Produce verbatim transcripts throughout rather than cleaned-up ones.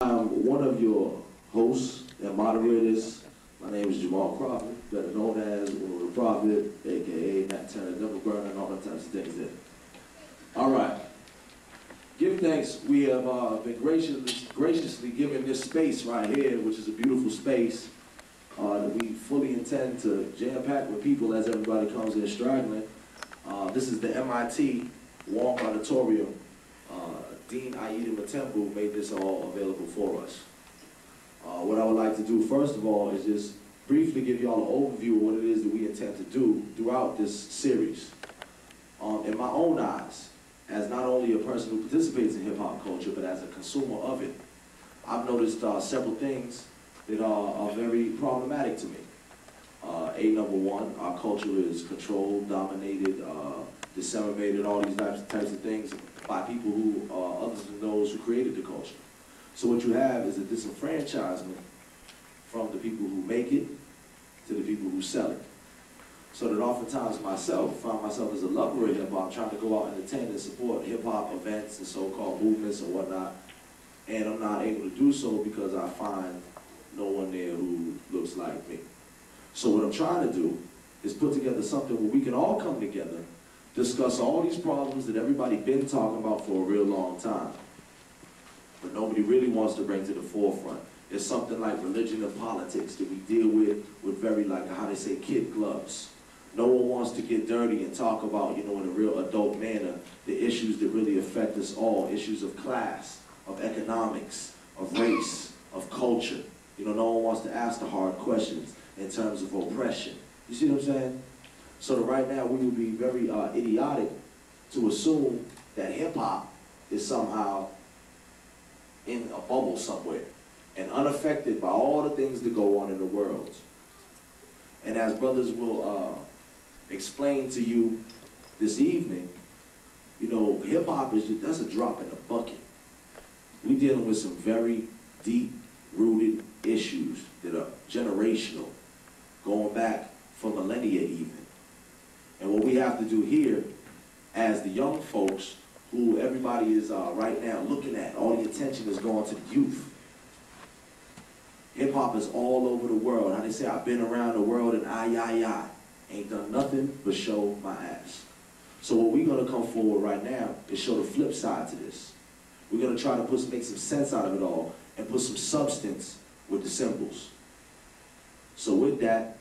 I'm one of your hosts and moderators. My name is Jamal Crawford, better known as the Prophet, a k a. Nat Turner, Double Burner, and all that types of things there. All right. Give thanks. We have uh, been graciously, graciously given this space right here, which is a beautiful space uh, that we fully intend to jam-pack with people as everybody comes in straggling. Uh, this is the M I T Walk Auditorium. Uh, Dean Aida Matembo made this all available for us. Uh, what I would like to do first of all is just briefly give y'all an overview of what it is that we intend to do throughout this series. Um, in my own eyes, as not only a person who participates in hip-hop culture, but as a consumer of it, I've noticed uh, several things that are, are very problematic to me. Uh, a number one, our culture is controlled, dominated, uh, disseminated, all these types, types of things by people who are uh, other than those who created the culture. So what you have is a disenfranchisement from the people who make it to the people who sell it. So that oftentimes myself, find myself as a lover of hip-hop, trying to go out and attend and support hip-hop events and so-called movements or whatnot, and I'm not able to do so because I find no one there who looks like me. So what I'm trying to do is put together something where we can all come together, discuss all these problems that everybody's been talking about for a real long time, but nobody really wants to bring to the forefront. It's something like religion and politics that we deal with with very, like, how they say, kid gloves. No one wants to get dirty and talk about, you know, in a real adult manner, the issues that really affect us all, issues of class, of economics, of race, of culture. You know, no one wants to ask the hard questions in terms of oppression. You see what I'm saying? So that right now we would be very uh, idiotic to assume that hip-hop is somehow in a bubble somewhere and unaffected by all the things that go on in the world. And as brothers will... Uh, explain to you this evening, you know, hip-hop is just, that's a drop in the bucket. We're dealing with some very deep-rooted issues that are generational, going back for millennia even. And what we have to do here, as the young folks, who everybody is uh, right now looking at, all the attention is going to the youth. Hip-hop is all over the world. How they say, I've been around the world and I, I, I. Ain't done nothing but show my ass. So what we're gonna come forward right now is show the flip side to this. We're gonna try to put, make some sense out of it all and put some substance with the symbols. So with that,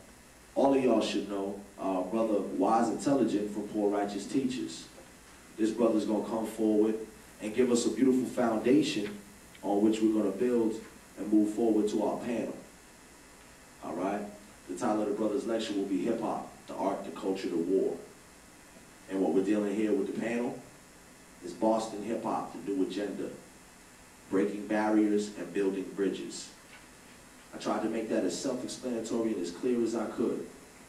all of y'all should know uh, brother Wise Intelligent from Poor Righteous Teachers. This brother's gonna come forward and give us a beautiful foundation on which we're gonna build and move forward to our panel. All right? The title of the brother's lecture will be Hip-Hop, the Art, the Culture, the War. And what we're dealing here with the panel is Boston hip-hop, the new agenda, breaking barriers and building bridges. I tried to make that as self-explanatory and as clear as I could.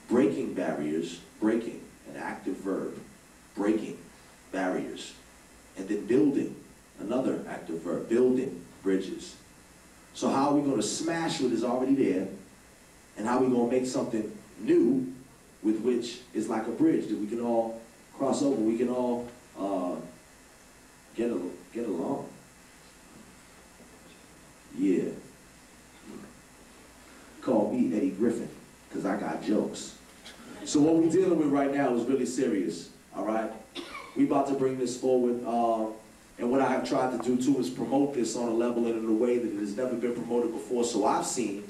Breaking barriers, breaking, an active verb, breaking barriers. And then building, another active verb, building bridges. So how are we going to smash what is already there, and how we going to make something new with which is like a bridge that we can all cross over, we can all uh, get, al get along. Yeah. Call me Eddie Griffin, because I got jokes. So what we're dealing with right now is really serious, all right? We're about to bring this forward, uh, and what I have tried to do too is promote this on a level and in a way that it has never been promoted before, so I've seen,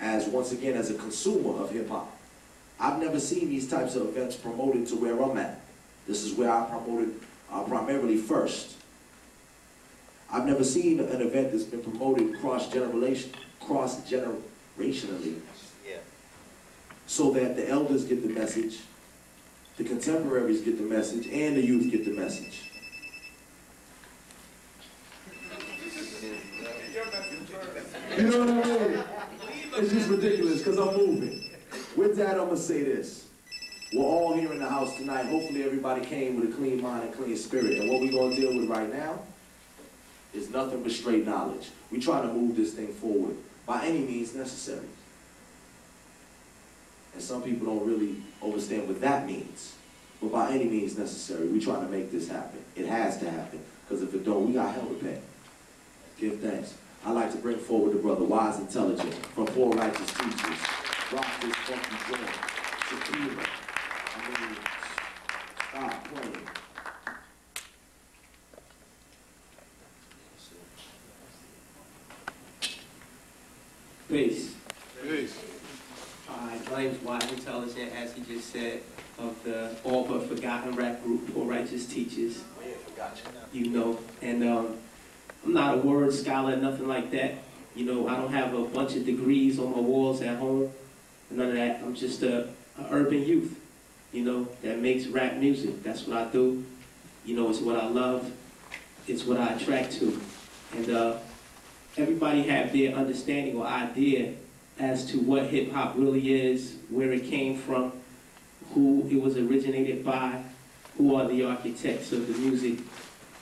as once again, as a consumer of hip-hop, I've never seen these types of events promoted to where I'm at. This is where I promoted uh, primarily first. I've never seen an event that's been promoted cross-generation, cross-generationally, yeah. So that the elders get the message, the contemporaries get the message, and the youth get the message. You know what I mean? It's just ridiculous, because I'm moving. With that, I'm going to say this. We're all here in the house tonight. Hopefully everybody came with a clean mind and clean spirit. And what we're going to deal with right now is nothing but straight knowledge. We try to move this thing forward by any means necessary. And some people don't really understand what that means. But by any means necessary, we try to make this happen. It has to happen, because if it don't, we got hell to pay. Give thanks. I'd like to bring forward the brother Wise Intelligent from Poor Righteous Teachers. Rock this funky joint. Tequila. I mean, stop playing. Peace. Peace. Uh, my name is Wise Intelligent, as he just said, of the all but forgotten rap group Poor Righteous Teachers. Oh yeah, forgot you. You know, and um, I'm not a word scholar, nothing like that. You know, I don't have a bunch of degrees on my walls at home, none of that. I'm just a, a urban youth, you know, that makes rap music. That's what I do. You know, it's what I love. It's what I attract to. And uh, everybody have their understanding or idea as to what hip hop really is, where it came from, who it was originated by, who are the architects of the music,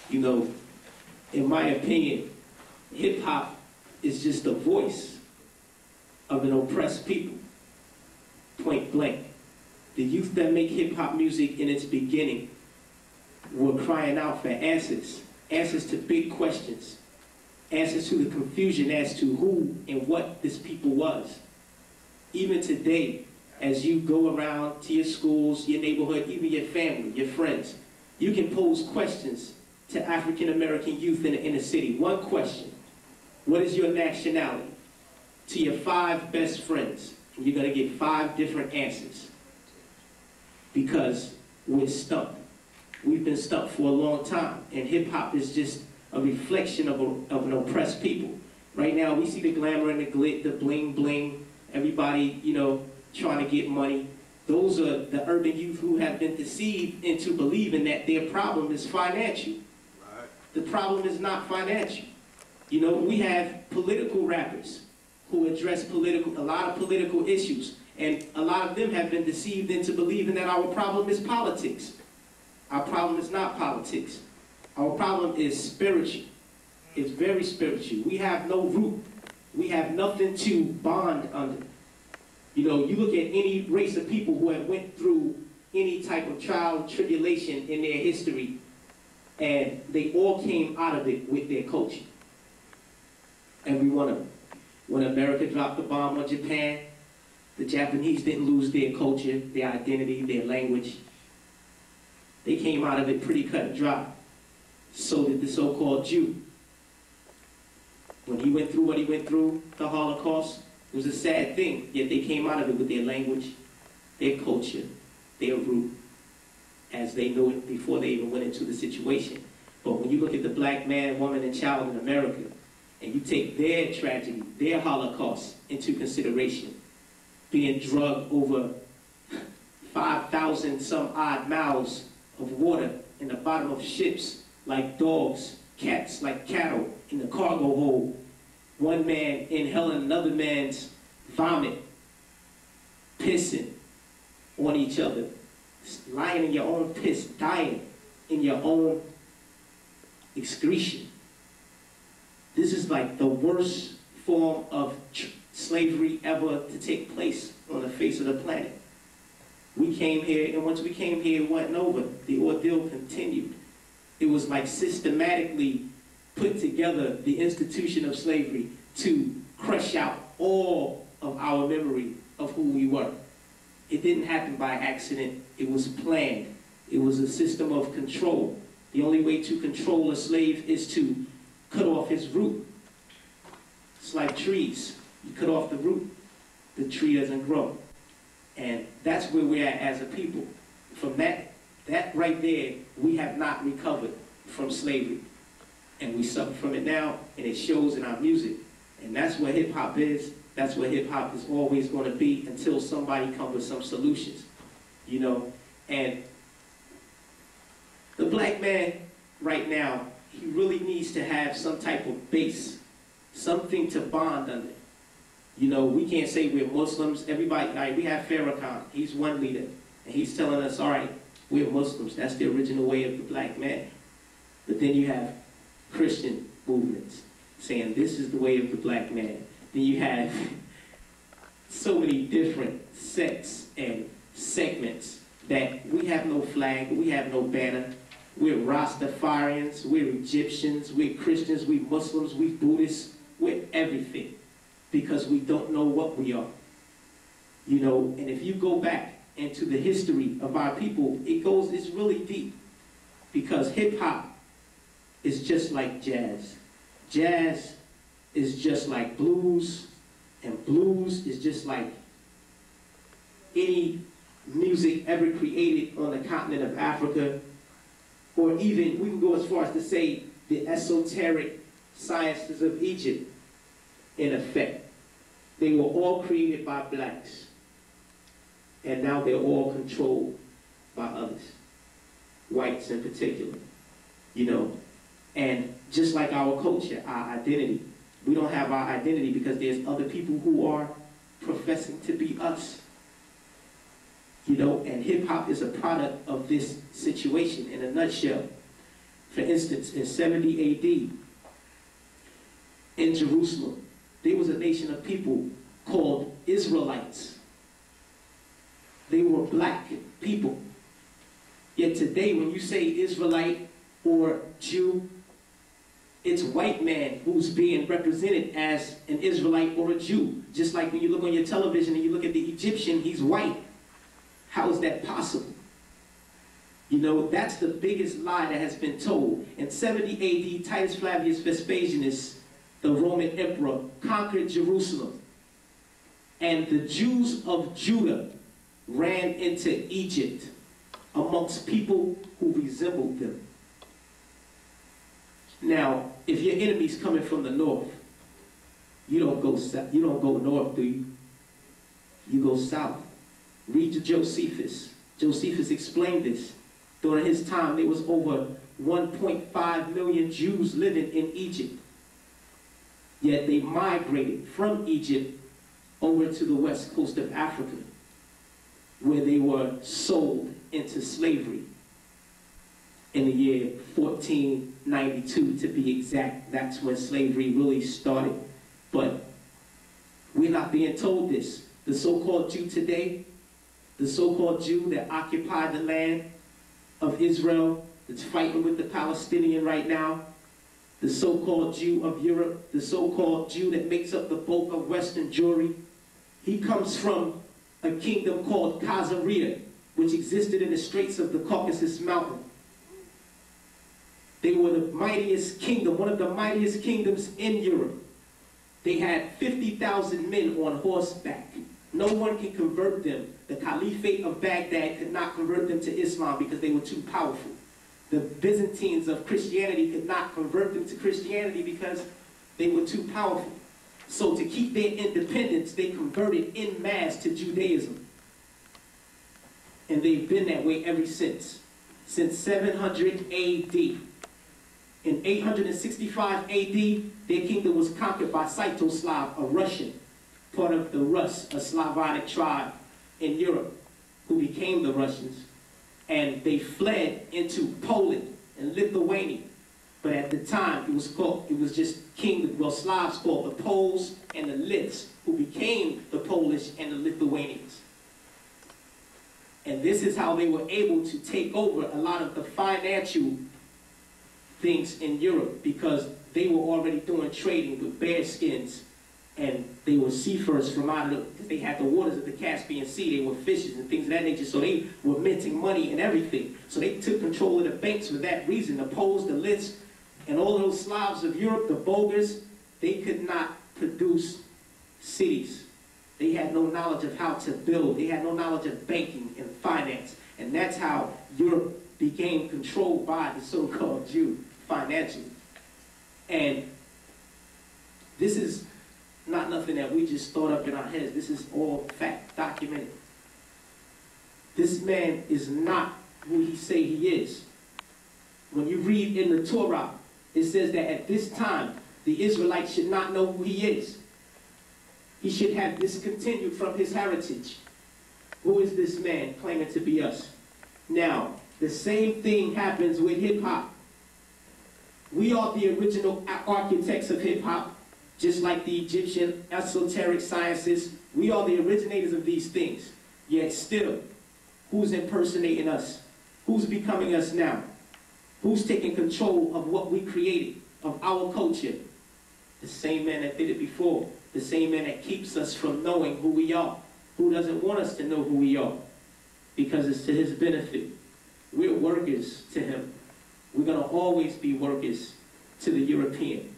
you know. In my opinion, hip-hop is just the voice of an oppressed people, point blank. The youth that make hip-hop music in its beginning were crying out for answers, answers to big questions, answers to the confusion as to who and what this people was. Even today, as you go around to your schools, your neighborhood, even your family, your friends, you can pose questions to African-American youth in the inner city. One question: what is your nationality? To your five best friends, and you're gonna get five different answers. Because we're stumped. We've been stumped for a long time, and hip hop is just a reflection of, a, of an oppressed people. Right now, we see the glamour and the glit, the bling bling, everybody, you know, trying to get money. Those are the urban youth who have been deceived into believing that their problem is financial. The problem is not financial. You know, we have political rappers who address political, a lot of political issues, and a lot of them have been deceived into believing that our problem is politics. Our problem is not politics. Our problem is spiritual. It's very spiritual. We have no root. We have nothing to bond under. You know, you look at any race of people who have went through any type of trial, tribulation in their history, and they all came out of it with their culture. Every one of them. When America dropped the bomb on Japan, the Japanese didn't lose their culture, their identity, their language. They came out of it pretty cut and dry. So did the so-called Jew. When he went through what he went through, the Holocaust, it was a sad thing, yet they came out of it with their language, their culture, their root, as they knew it before they even went into the situation. But when you look at the black man, woman, and child in America, and you take their tragedy, their Holocaust into consideration, being drugged over five thousand some odd miles of water in the bottom of ships, like dogs, cats, like cattle, in the cargo hold, one man inhaling another man's vomit, pissing on each other, lying in your own piss, dying in your own excretion. This is like the worst form of slavery ever to take place on the face of the planet. We came here, and once we came here, it wasn't over. The ordeal continued. It was like systematically put together the institution of slavery to crush out all of our memory of who we were. It didn't happen by accident. It was planned. It was a system of control. The only way to control a slave is to cut off his root. It's like trees. You cut off the root, the tree doesn't grow. And that's where we're at as a people. From that, that right there, we have not recovered from slavery. And we suffer from it now, and it shows in our music. And that's what hip-hop is. That's what hip-hop is always going to be until somebody comes with some solutions, you know? And the black man right now, he really needs to have some type of base, something to bond under. You know, we can't say we're Muslims. Everybody, like, we have Farrakhan. He's one leader, and he's telling us, all right, we're Muslims. That's the original way of the black man. But then you have Christian movements saying this is the way of the black man. Then you have so many different sects and segments that we have no flag, we have no banner. We're Rastafarians, we're Egyptians, we're Christians, we're Muslims, we're Buddhists, we're everything because we don't know what we are. You know, and if you go back into the history of our people, it goes, it's really deep, because hip hop is just like jazz. Jazz is just like blues, and blues is just like any music ever created on the continent of Africa, or even, we can go as far as to say, the esoteric sciences of Egypt, in effect. They were all created by blacks, and now they're all controlled by others, whites in particular, you know. And just like our culture, our identity, we don't have our identity because there's other people who are professing to be us. You know, and hip-hop is a product of this situation in a nutshell. For instance, in seventy A D, in Jerusalem, there was a nation of people called Israelites. They were black people. Yet today, when you say Israelite or Jew, it's white man who's being represented as an Israelite or a Jew. Just like when you look on your television and you look at the Egyptian, he's white. How is that possible? You know, that's the biggest lie that has been told. In seventy A D, Titus Flavius Vespasianus, the Roman emperor, conquered Jerusalem. And the Jews of Judah ran into Egypt amongst people who resembled them. Now, if your enemy's coming from the north, you don't go south, you don't go north, do you? You go south. Read Josephus. Josephus explained this. During his time, there was over one point five million Jews living in Egypt. Yet they migrated from Egypt over to the west coast of Africa, where they were sold into slavery in the year fourteen ninety-two, to be exact. That's when slavery really started. But we're not being told this. The so-called Jew today, the so-called Jew that occupied the land of Israel, that's fighting with the Palestinian right now, the so-called Jew of Europe, the so-called Jew that makes up the bulk of Western Jewry, he comes from a kingdom called Khazaria, which existed in the straits of the Caucasus Mountain. They were the mightiest kingdom, one of the mightiest kingdoms in Europe. They had fifty thousand men on horseback. No one can convert them. The Caliphate of Baghdad could not convert them to Islam because they were too powerful. The Byzantines of Christianity could not convert them to Christianity because they were too powerful. So to keep their independence, they converted en masse to Judaism. And they've been that way ever since. Since seven hundred A D. In eight hundred sixty-five A D, their kingdom was conquered by Scythoslav, a Russian, part of the Rus, a Slavonic tribe in Europe, who became the Russians, and they fled into Poland and Lithuania. But at the time, it was called, it was just kingdom, well, Slavs called the Poles and the Liths, who became the Polish and the Lithuanians. And this is how they were able to take over a lot of the financial things in Europe, because they were already doing trading with bearskins, and they were seafarers from out of the, they had the waters of the Caspian Sea, they were fishes and things of that nature, so they were minting money and everything. So they took control of the banks for that reason. The Poles, the Liths, and all those Slavs of Europe, the Bulgars, they could not produce cities. They had no knowledge of how to build. They had no knowledge of banking and finance. And that's how Europe became controlled by the so-called Jew financially. And this is not nothing that we just thought up in our heads. This is all fact, documented. This man is not who he say he is. When you read in the Torah, it says that at this time, the Israelites should not know who he is. He should have discontinued from his heritage. Who is this man claiming to be us? Now, the same thing happens with hip-hop. We are the original architects of hip-hop. Just like the Egyptian esoteric sciences, we are the originators of these things. Yet still, who's impersonating us? Who's becoming us now? Who's taking control of what we created, of our culture? The same man that did it before. The same man that keeps us from knowing who we are. Who doesn't want us to know who we are? Because it's to his benefit. We're workers to him. We're going to always be workers to the European.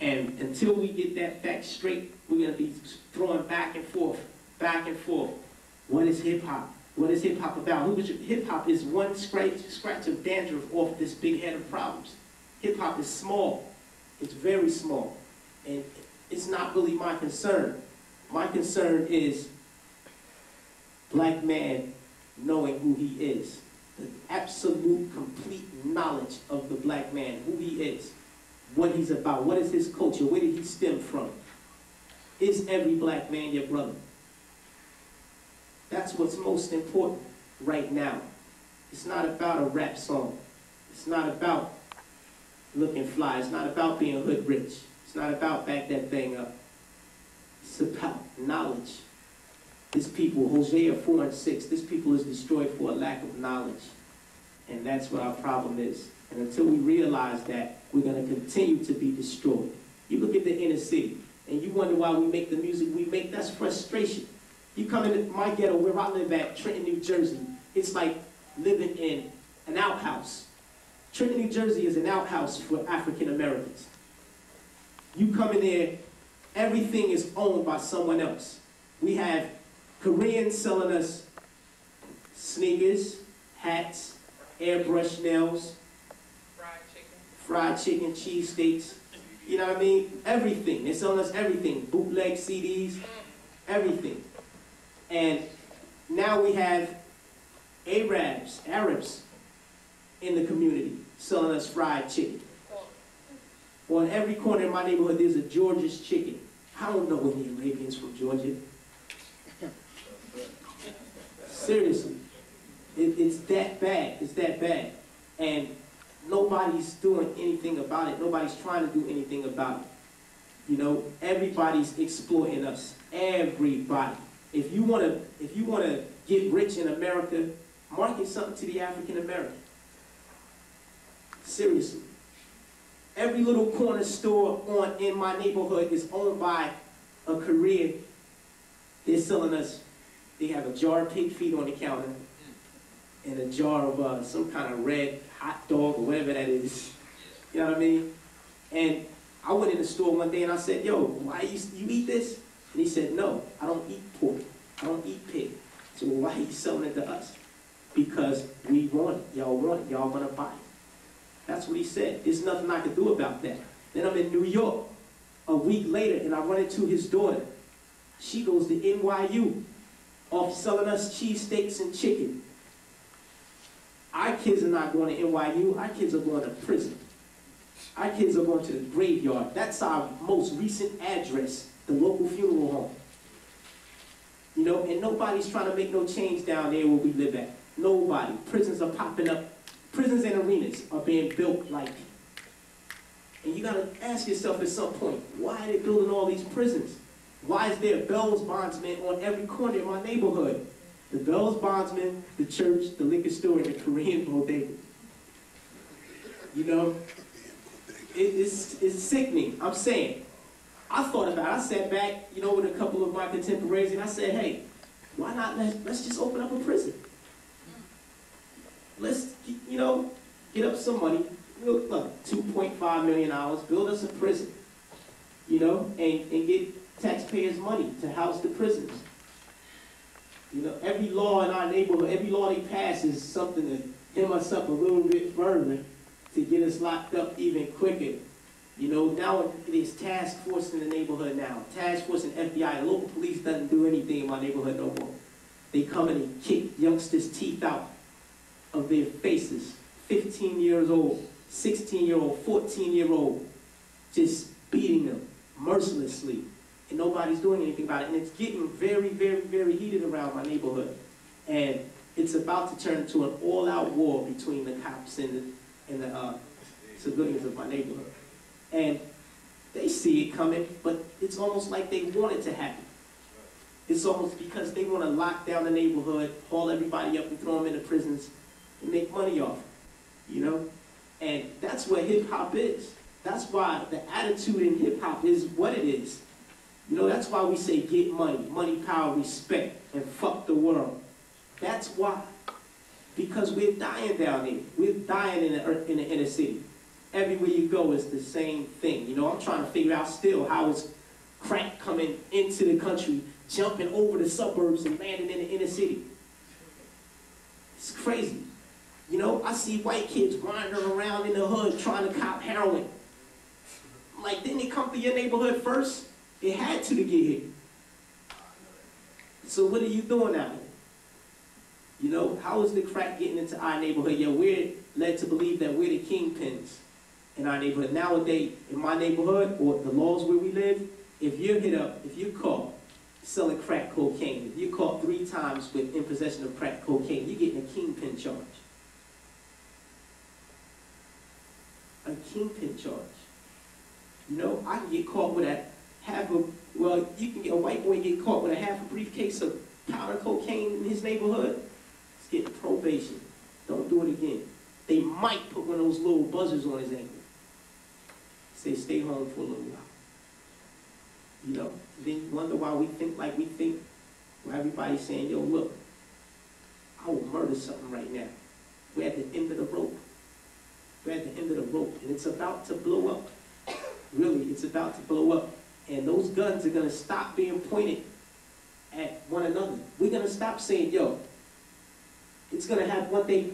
And until we get that fact straight, we're going to be throwing back and forth, back and forth. What is hip-hop? What is hip-hop about? Who is hip-hop is one scratch, scratch of dandruff off this big head of problems. Hip-hop is small. It's very small. And it's not really my concern. My concern is black man knowing who he is. The absolute, complete knowledge of the black man, who he is, what he's about, what is his culture, where did he stem from? Is every black man your brother? That's what's most important right now. It's not about a rap song. It's not about looking fly. It's not about being hood rich. It's not about back that thing up. It's about knowledge. This people, Hosea four and six, this people is destroyed for a lack of knowledge. And that's what our problem is. And until we realize that, we're going to continue to be destroyed. You look at the inner city, and you wonder why we make the music we make. That's frustration. You come into my ghetto, where I live at, Trenton, New Jersey, it's like living in an outhouse. Trenton, New Jersey is an outhouse for African Americans. You come in there, everything is owned by someone else. We have Koreans selling us sneakers, hats, airbrush nails, fried chicken, fried chicken, cheesesteaks, you know what I mean? Everything. They're selling us everything, bootleg C Ds, everything. And now we have Arabs, Arabs in the community selling us fried chicken. On every corner in my neighborhood, there's a Georgia's chicken. I don't know any Arabians from Georgia. Seriously. It, it's that bad. It's that bad. And nobody's doing anything about it. Nobody's trying to do anything about it. You know, everybody's exploiting us. Everybody. If you want to, if you want to get rich in America, market something to the African American. Seriously. Every little corner store on in my neighborhood is owned by a Korean. They're selling us. They have a jar of pig feet on the counter and a jar of uh, some kind of red hot dog or whatever that is. You know what I mean? And I went in the store one day and I said, yo, why you, you eat this? And he said, no, I don't eat pork. I don't eat pig. So why are you selling it to us? Because we want it. Y'all want it. Y'all want to buy it. That's what he said. There's nothing I could do about that. Then I'm in New York a week later and I run into his daughter. She goes to N Y U. Off selling us cheesesteaks and chicken. Our kids are not going to N Y U. Our kids are going to prison. Our kids are going to the graveyard. That's our most recent address, the local funeral home. You know, and nobody's trying to make no change down there where we live at. Nobody. Prisons are popping up. Prisons and arenas are being built like. And you got to ask yourself at some point, why are they building all these prisons? Why is there a Bell's Bondsman on every corner in my neighborhood? The Bell's Bondsman, the church, the liquor store, and the Korean bodega. You know, it, it's, it's sickening, I'm saying. I thought about it. I sat back, you know, with a couple of my contemporaries, and I said, hey, why not let, let's just open up a prison? Let's, you know, get up some money, look, two point five million dollars, build us a prison, you know, and, and get taxpayers' money to house the prisoners. You know, every law in our neighborhood, every law they pass is something to hem us up a little bit further to get us locked up even quicker. You know, now there's task force in the neighborhood now. Task force and F B I, the local police doesn't do anything in my neighborhood no more. They come in and kick youngsters' teeth out of their faces. fifteen years old, sixteen year old, fourteen year old, just beating them mercilessly. And nobody's doing anything about it. And it's getting very, very, very heated around my neighborhood. And it's about to turn into an all-out war between the cops and the, and the uh, civilians of my neighborhood. And they see it coming, but it's almost like they want it to happen. It's almost because they want to lock down the neighborhood, haul everybody up and throw them into prisons and make money off it, you know? And that's what hip-hop is. That's why the attitude in hip hop is what it is. You know, that's why we say get money, money, power, respect, and fuck the world. That's why. Because we're dying down here. We're dying in the, in the inner city. Everywhere you go is the same thing. You know, I'm trying to figure out still how it's crack coming into the country, jumping over the suburbs and landing in the inner city. It's crazy. You know, I see white kids wandering around in the hood trying to cop heroin. Like, didn't it come to your neighborhood first? It had to to get here. So what are you doing out here? You know, how is the crack getting into our neighborhood? Yeah, we're led to believe that we're the kingpins in our neighborhood. Nowadays, in my neighborhood, or the laws where we live, if you're hit up, if you're caught selling crack cocaine, if you're caught three times with in possession of crack cocaine, you're getting a kingpin charge. A kingpin charge. You know, I can get caught with a half a, well, you can get a white boy get caught with a half a briefcase of powder cocaine in his neighborhood. He's getting probation. Don't do it again. They might put one of those little buzzers on his ankle. Say, stay home for a little while. You know, then you wonder why we think like we think. Why everybody's saying, yo, look, I will murder something right now. We're at the end of the rope. We're at the end of the rope, and it's about to blow up. Really, it's about to blow up. And those guns are going to stop being pointed at one another. We're going to stop saying, yo, it's going to have one day,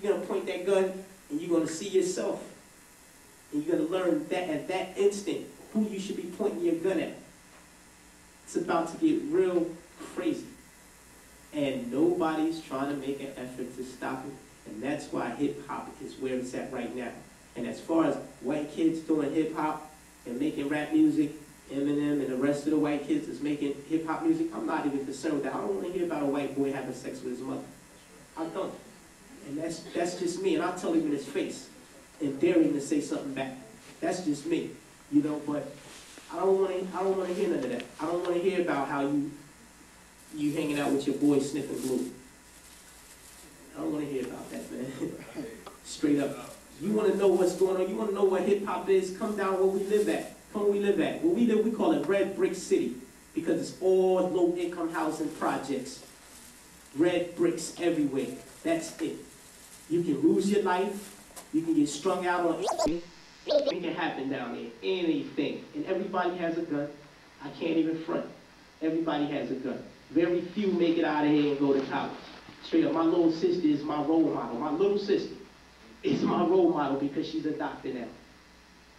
you're going to point that gun, and you're going to see yourself. And you're going to learn that at that instant who you should be pointing your gun at. It's about to get real crazy. And nobody's trying to make an effort to stop it. And that's why hip-hop is where it's at right now. And as far as white kids doing hip-hop and making rap music, Eminem and the rest of the white kids that's making hip-hop music, I'm not even concerned with that. I don't want to hear about a white boy having sex with his mother. I don't. And that's, that's just me. And I'll tell him in his face and dare him to say something back. That's just me. You know, but I don't want to I don't want to hear none of that. I don't want to hear about how you you hanging out with your boy sniffing glue. I don't want to hear about that, man. Straight up. You want to know what's going on. You want to know what hip-hop is. Come down where we live at. Come where we live at. Where we live, we call it Red Brick City because it's all low-income housing projects. Red bricks everywhere. That's it. You can lose your life. You can get strung out on anything. Anything can happen down there. Anything. And everybody has a gun. I can't even front. Everybody has a gun. Very few make it out of here and go to college. Straight up, my little sister is my role model. My little sister is my role model because she's a doctor now.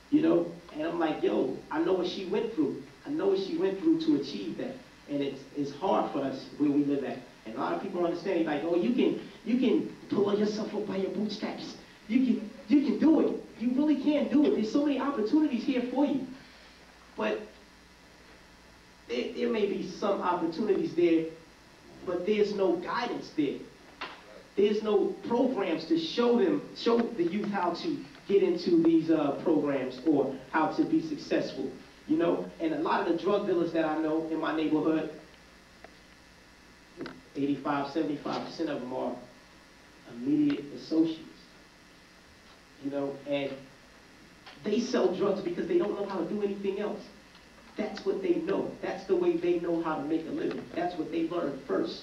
You know? And I'm like, yo, I know what she went through. I know what she went through to achieve that. And it's, it's hard for us where we live at. And a lot of people understand it like, oh, you can, you can pull yourself up by your bootstraps. You can, you can do it. You really can do it. There's so many opportunities here for you. But there, there may be some opportunities there, but there's no guidance there. There's no programs to show them, show the youth how to get into these uh, programs or how to be successful, you know? And a lot of the drug dealers that I know in my neighborhood, eighty-five, seventy-five percent of them are immediate associates, you know? And they sell drugs because they don't know how to do anything else. That's what they know. That's the way they know how to make a living. That's what they learned first.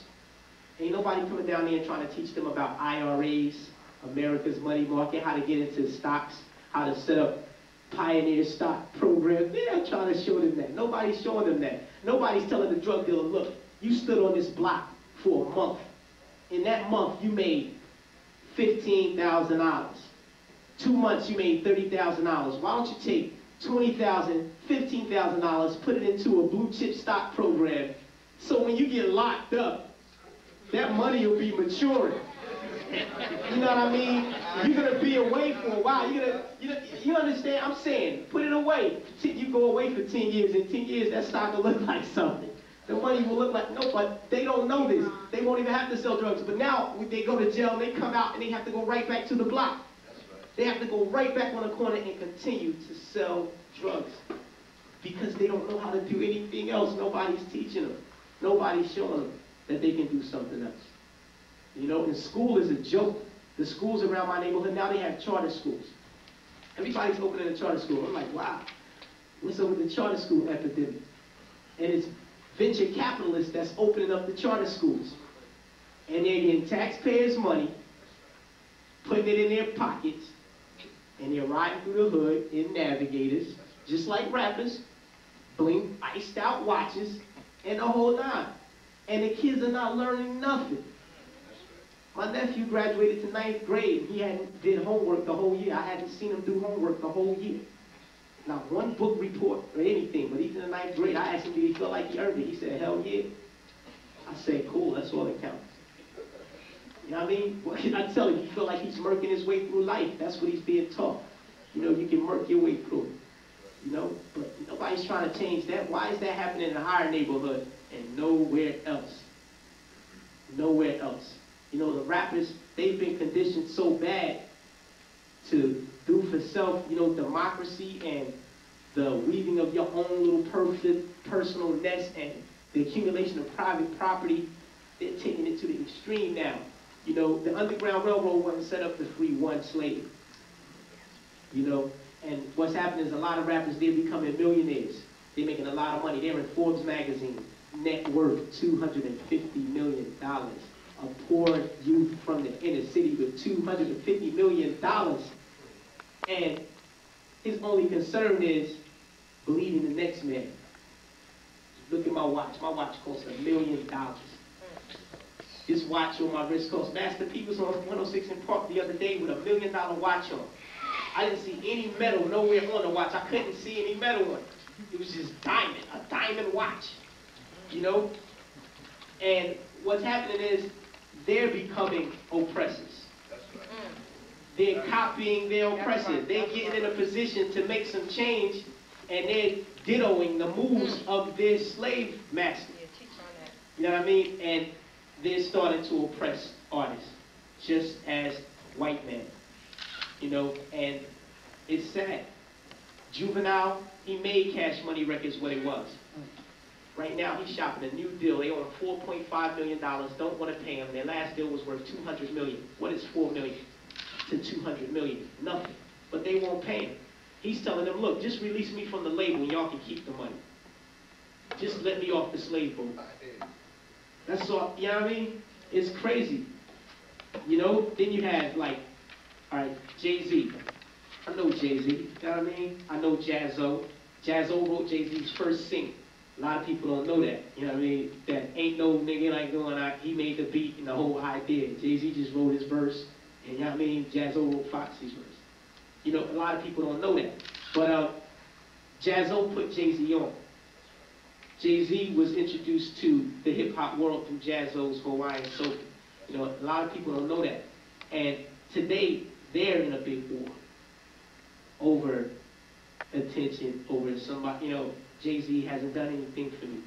Ain't nobody coming down there and trying to teach them about I R As, America's money market, how to get into stocks, how to set up pioneer stock programs. They're not trying to show them that. Nobody's showing them that. Nobody's telling the drug dealer, look, you stood on this block for a month. In that month, you made fifteen thousand dollars. Two months, you made thirty thousand dollars. Why don't you take twenty thousand dollars, fifteen thousand dollars, put it into a blue chip stock program, so when you get locked up, that money will be maturing. You know what I mean? You're going to be away for a while. You're gonna, you, know, you understand? I'm saying, put it away. You go away for ten years. In ten years, that stock will look like something. The money will look like, no, but they don't know this. They won't even have to sell drugs. But now, when they go to jail, and they come out, and they have to go right back to the block. They have to go right back on the corner and continue to sell drugs because they don't know how to do anything else. Nobody's teaching them. Nobody's showing them that they can do something else. You know, and school is a joke. The schools around my neighborhood, now they have charter schools. Everybody's opening a charter school. I'm like, wow, what's over the charter school epidemic? And it's venture capitalists that's opening up the charter schools. And they're getting taxpayers' money, putting it in their pockets, and they're riding through the hood in Navigators, just like rappers, bling, iced out watches, and the whole nine. And the kids are not learning nothing. My nephew graduated to ninth grade. He hadn't did homework the whole year. I hadn't seen him do homework the whole year. Not one book report or anything, but he's in the ninth grade. I asked him, did he feel like he earned it? He said, hell yeah. I said, cool, that's all that counts. You know what I mean? What can I tell you? You feel like he's murking his way through life. That's what he's being taught. You know, you can murk your way through it. You know, but nobody's trying to change that. Why is that happening in a higher neighborhood and nowhere else? Nowhere else. You know, the rappers, they've been conditioned so bad to do for self, you know, democracy and the weaving of your own little perfect personal nest and the accumulation of private property. They're taking it to the extreme now. You know, the Underground Railroad wasn't set up to free one slave. You know, and what's happening is a lot of rappers, they're becoming millionaires. They're making a lot of money. They're in Forbes magazine, net worth two hundred fifty million dollars. A poor youth from the inner city with two hundred fifty million dollars. And his only concern is believing the next man. Look at my watch. My watch costs a million dollars. This watch on my wrist costs. Master P was on one oh six in Park the other day with a million dollar watch on. I didn't see any metal nowhere on the watch. I couldn't see any metal on it. It was just diamond, a diamond watch, you know? And what's happening is they're becoming oppressors. That's right. They're copying their oppressors. They're getting in a position to make some change, and they're dittoing the moves of their slave master. You know what I mean? And they're starting to oppress artists, just as white men, you know, and it's sad. Juvenile, he made Cash Money Records what it was. Right now, he's shopping a new deal. They own four point five million dollars, don't want to pay him. Their last deal was worth two hundred million dollars. What is four million dollars to two hundred million dollars? Nothing, but they won't pay him. He's telling them, look, just release me from the label and y'all can keep the money. Just let me off the slave boat. That's all, you know what I mean? It's crazy. You know, then you have like, all right, Jay-Z. I know Jay-Z, you know what I mean? I know Jazz-O. Jazz-O wrote Jay-Z's first single. A lot of people don't know that, you know what I mean? That ain't no nigga like going out, he made the beat and the whole idea. Jay-Z just wrote his verse, and you know what I mean? Jazz-O wrote Foxy's verse. You know, a lot of people don't know that. But uh, Jazz-O put Jay-Z on. Jay-Z was introduced to the hip-hop world through Jazz-O's Hawaiian Soul. You know, a lot of people don't know that. And today, they're in a big war over attention, over somebody, you know, Jay-Z hasn't done anything for me.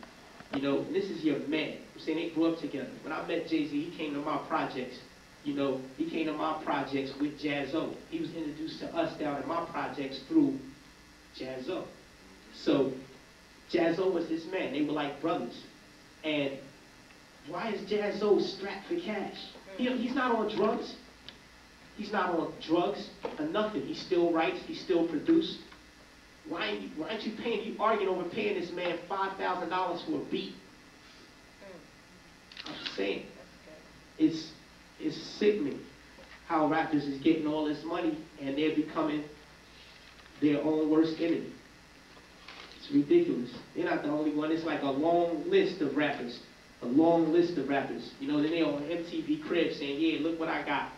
You know, this is your man. I'm saying they grew up together. When I met Jay-Z, he came to my projects. You know, he came to my projects with Jazz-O. He was introduced to us down in my projects through Jazz-O. So, Jazz-O was his man. They were like brothers. And why is Jazz-O strapped for cash? He, he's not on drugs. He's not on drugs or nothing. He still writes. He still produces. Why, why aren't you paying? You arguing over paying this man five thousand dollars for a beat. I'm just saying. It's, it's sickening how rappers is getting all this money and they're becoming their own worst enemy. Ridiculous. They're not the only one. It's like a long list of rappers. A long list of rappers. You know, then they on M T V Cribs saying, yeah, look what I got.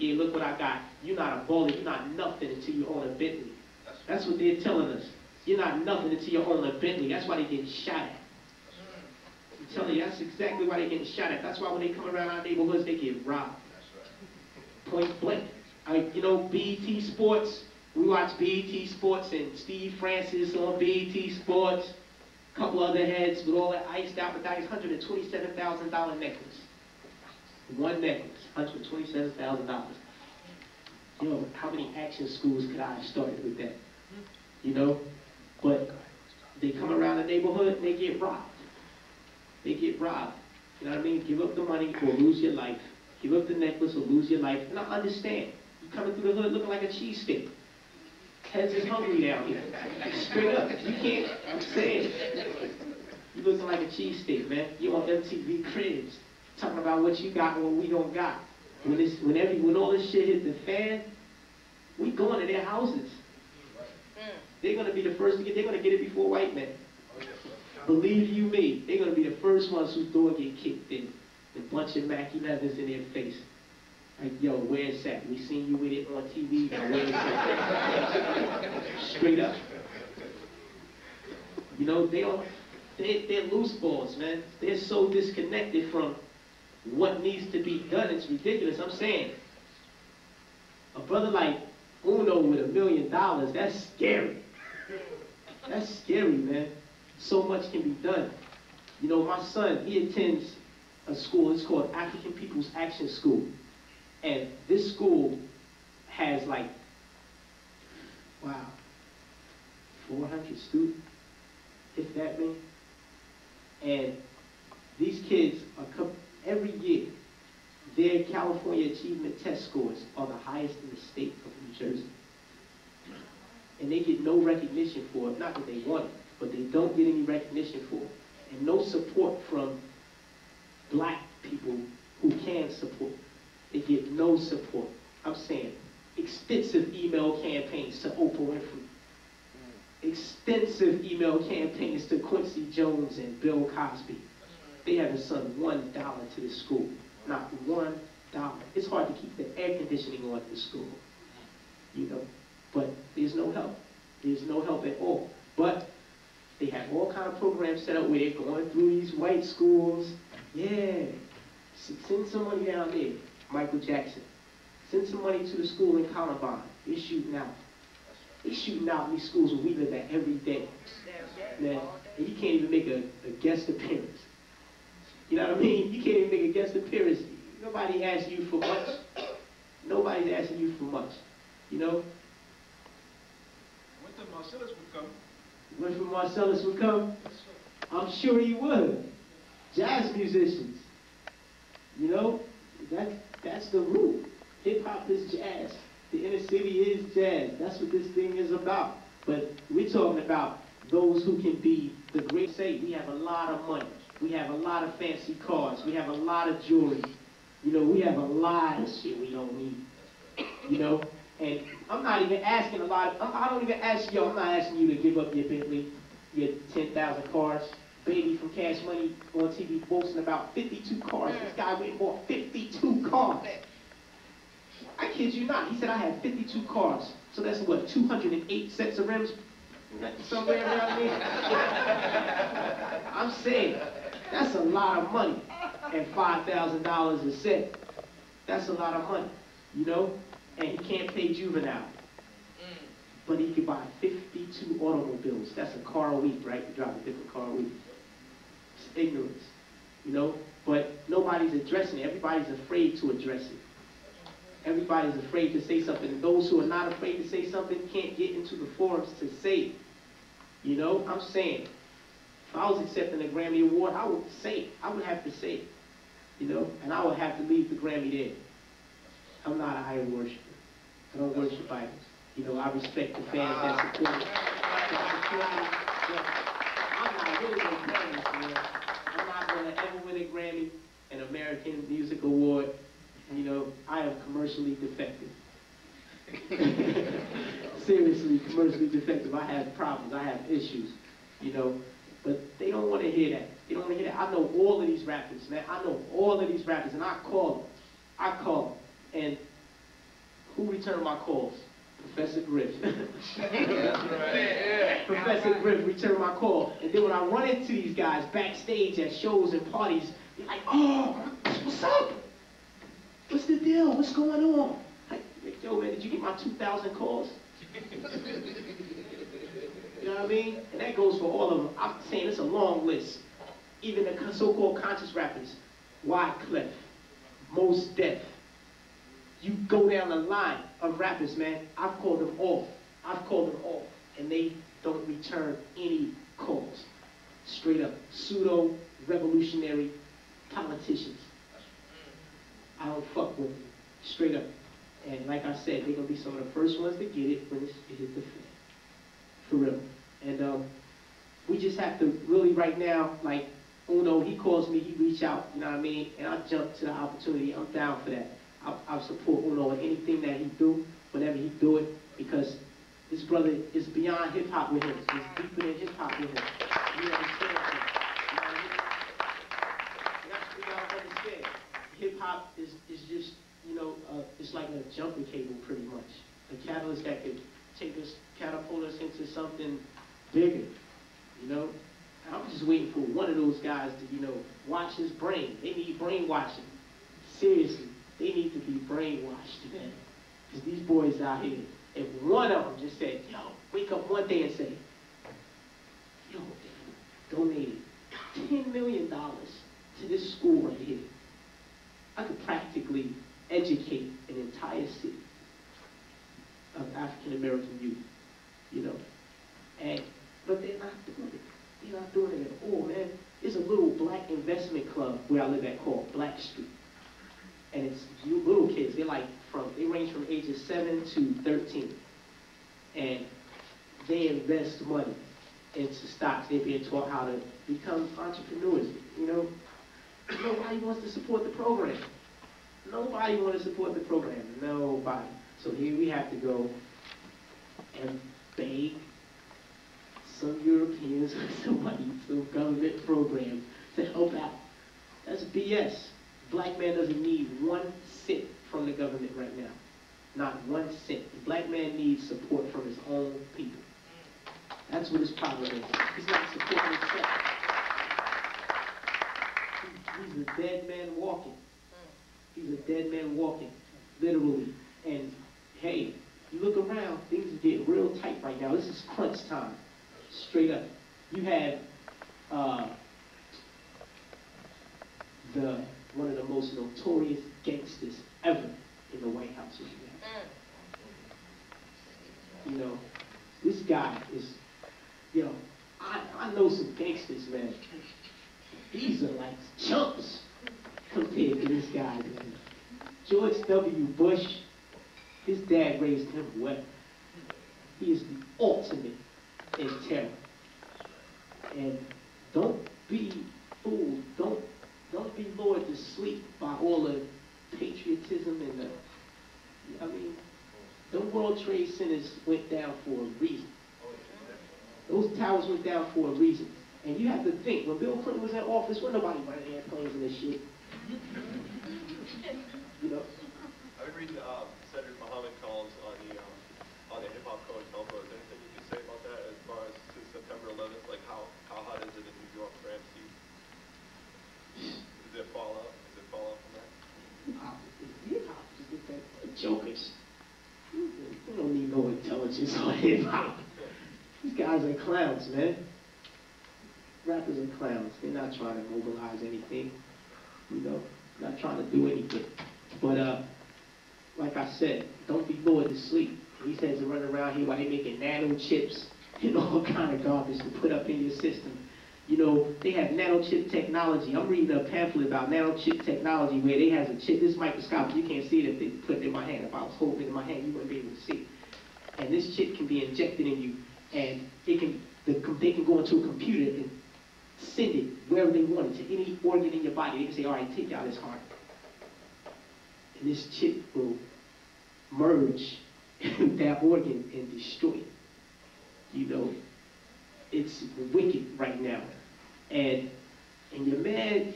Yeah, look what I got. You're not a baller. You're not nothing until you own a Bentley. That's what they're telling us. You're not nothing until you own a Bentley. That's why they're getting shot at. I'm telling you, that's exactly why they're getting shot at. That's why when they come around our neighborhoods, they get robbed. Point blank. I, you know, B E T Sports. We watch B E T Sports and Steve Francis on B E T Sports, a couple other heads with all that iced out with dice, one hundred twenty-seven thousand dollar necklace. One necklace, one hundred twenty-seven thousand dollars. You know, how many action schools could I have started with that? You know? But they come around the neighborhood and they get robbed. They get robbed. You know what I mean? Give up the money or lose your life. Give up the necklace or lose your life. And I understand. You coming through the hood looking like a cheesesteak. Cause it's hungry down here. Straight up, you can't. I'm saying, you looking like a cheesesteak, man. You on M T V Cribs talking about what you got and what we don't got. When this, when every, when all this shit hit the fan, we going to their houses. They're gonna be the first to get. They're gonna get it before white men. Believe you me, they're gonna be the first ones whose door get kicked in. The bunch of Mackie leathers in their face. Like, yo, where's that? We seen you with it on T V, now where's that? Straight up. You know, they are, they, they're loose balls, man. They're so disconnected from what needs to be done, it's ridiculous. I'm saying, a brother like Uno with a million dollars, that's scary. That's scary, man. So much can be done. You know, my son, he attends a school, it's called African People's Action School. And this school has like, wow, four hundred students, if that many. And these kids are, every year, their California Achievement Test scores are the highest in the state of New Jersey. And they get no recognition for it, not that they want it, but they don't get any recognition for it. And no support from black people who can support. They get no support. I'm saying extensive email campaigns to Oprah Winfrey. Extensive email campaigns to Quincy Jones and Bill Cosby. They haven't sent one dollar to the school. Not one dollar. It's hard to keep the air conditioning on at the school. You know, but there's no help. There's no help at all. But they have all kind of programs set up where they're going through these white schools. Yeah, send some money down there. Michael Jackson. Send some money to the school in Columbine. They're shooting out. They're shooting out in these schools where we live at every day. Man, and you can't even make a, a guest appearance. You know what I mean? You can't even make a guest appearance. Nobody asks you for much. Nobody's asking you for much. You know? What if Marcellus would come? What if Marcellus would come? I'm sure he would. Jazz musicians. You know? That's, that's the root. Hip-hop is jazz. The inner city is jazz. That's what this thing is about. But we're talking about those who can be the great. Say, we have a lot of money. We have a lot of fancy cars. We have a lot of jewelry. You know, we have a lot of shit we don't need. You know? And I'm not even asking a lot. Of, I don't even ask, yo, I'm not asking you to give up your Bentley, your ten thousand cars. Baby from Cash Money on T V boasting about fifty-two cars. This guy went and bought fifty-two cars. I kid you not. He said, I have fifty-two cars. So that's what, two hundred eight sets of rims? Somewhere around there? I'm saying, that's a lot of money. And five thousand dollars a set. That's a lot of money, you know? And he can't pay Juvenile. But he could buy fifty-two automobiles. That's a car a week, right? You drive a different car a week. It's ignorance, you know? But nobody's addressing it. Everybody's afraid to address it. Everybody's afraid to say something. And those who are not afraid to say something can't get into the forums to say it. You know, I'm saying, if I was accepting a Grammy Award, I would say it. I would have to say it, you know? And I would have to leave the Grammy there. I'm not an idol worshiper. I don't worship idols. You know, I respect the fans that support it. I'm not really going to play this, man. I'm not going to ever win a Grammy, an American Music Award. You know, I am commercially defective. Seriously, commercially defective. I have problems. I have issues, you know. But they don't want to hear that. They don't want to hear that. I know all of these rappers, man. I know all of these rappers, and I call them. I call them. And who returned my calls? Professor Griff. Professor Griff returned my call. And then when I run into these guys backstage at shows and parties, they're like, oh, what's up? What's the deal? What's going on? Like, yo, man, did you get my two thousand calls? You know what I mean? And that goes for all of them. I'm saying it's a long list. Even the so-called conscious rappers. Wyclef, Mos Def. You go down the line of rappers, man. I've called them off. I've called them off. And they don't return any calls. Straight up pseudo-revolutionary politicians. I don't fuck with them. Straight up. And like I said, they're going to be some of the first ones to get it when it hits the fan. For real. And um, we just have to really right now, like, Uno, he calls me, he reach out, you know what I mean? And I jump to the opportunity. I'm down for that. I, I support Uno in anything that he do, whenever he do it, because this brother is beyond hip-hop with him. It's deeper than hip-hop with him. You understand? You know what I mean? And that's what y'all understand. Hip-hop is, is just, you know, uh, it's like a jumping cable, pretty much. A catalyst that could take us, catapult us into something bigger, you know? I'm just waiting for one of those guys to, you know, watch his brain. They need brainwashing. Seriously, they need to be brainwashed today. Because these boys out here, if one of them just said, yo, wake up one day and say, yo, donated ten million dollars to this school right here, I could practically educate an entire city of African-American youth, you know. And, but they're not doing it. They're not doing it at all, man. There's a little black investment club where I live at called Black Street. And it's you little kids. They're like from, they range from ages seven to thirteen. And they invest money into stocks. They're being taught how to become entrepreneurs, you know. Nobody wants to support the program. Nobody wants to support the program. Nobody. So here we have to go and beg some Europeans or somebody, some government program to help out. That's B S. Black man doesn't need one cent from the government right now. Not one cent. The black man needs support from his own people. That's what his problem is. He's not supporting himself. He's a dead man walking. He's a dead man walking, literally. And hey, you look around, things get real tight right now. This is crunch time. Straight up. You had uh, the one of the most notorious gangsters ever in the White House. You know, this guy is, you know, I, I know some gangsters, man. These are like chumps compared to this guy, man. George W. Bush, his dad raised him well. He is the ultimate in terror. And don't be fooled, don't, don't be lured to sleep by all the patriotism and the, I mean, the World Trade Centers went down for a reason. Those towers went down for a reason. And you have to think, when Bill Clinton was in office, when nobody running airplanes and this shit. You know? I've been reading uh, Cedric Muhammad columns on the, um, on the hip-hop COINTELPRO. Say about that as far as to September eleventh, like how, how hot is it in New York, France? Is it fallout? Is it fallout from that? Hip-hop is hip-hop. Jokers. We don't need no intelligence on hip-hop. These guys are clowns, man. Rappers are clowns. They're not trying to mobilize anything. You know, not trying to do anything. But, uh, like I said, don't be bored to sleep. He says to run around here while they're making nano chips and all kind of garbage to put up in your system. You know, they have nanochip technology. I'm reading a pamphlet about nanochip technology where they has a chip. This microscopic, you can't see it if they put it in my hand. If I was holding it in my hand, you wouldn't be able to see. And this chip can be injected in you, and it can the, they can go into a computer and send it wherever they want it to any organ in your body. They can say, all right, take out this heart. And this chip will merge that organ and destroy it. You know, it's wicked right now. And and your man,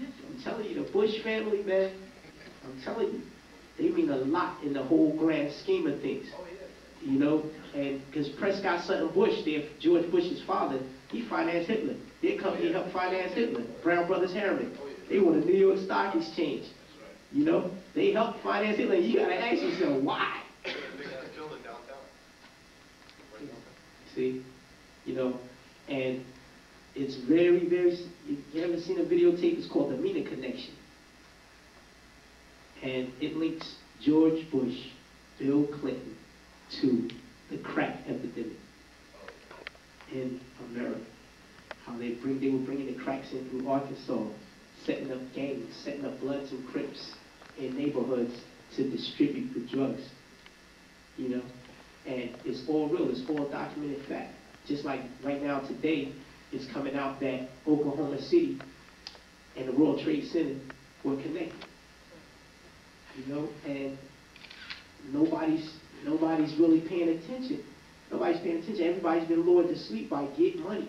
I'm telling you, the Bush family, man, I'm telling you, they mean a lot in the whole grand scheme of things. You know, and because Prescott Sutton Bush, their, George Bush's father, he financed Hitler. Their company helped finance Hitler, Brown Brothers Harriman. They were the New York Stock Exchange. You know, they helped finance Hitler. You gotta ask yourself, why? See, you know, and it's very, very, you haven't seen a videotape, it's called The Mina Connection. And it links George Bush, Bill Clinton, to the crack epidemic in America. How they bring, they were bringing the cracks in through Arkansas, setting up gangs, setting up Bloods and Crips in neighborhoods to distribute the drugs, you know? And it's all real, it's all documented fact. Just like right now today, it's coming out that Oklahoma City and the World Trade Center were connected, you know? And nobody's, nobody's really paying attention. Nobody's paying attention. Everybody's been lured to sleep by get money.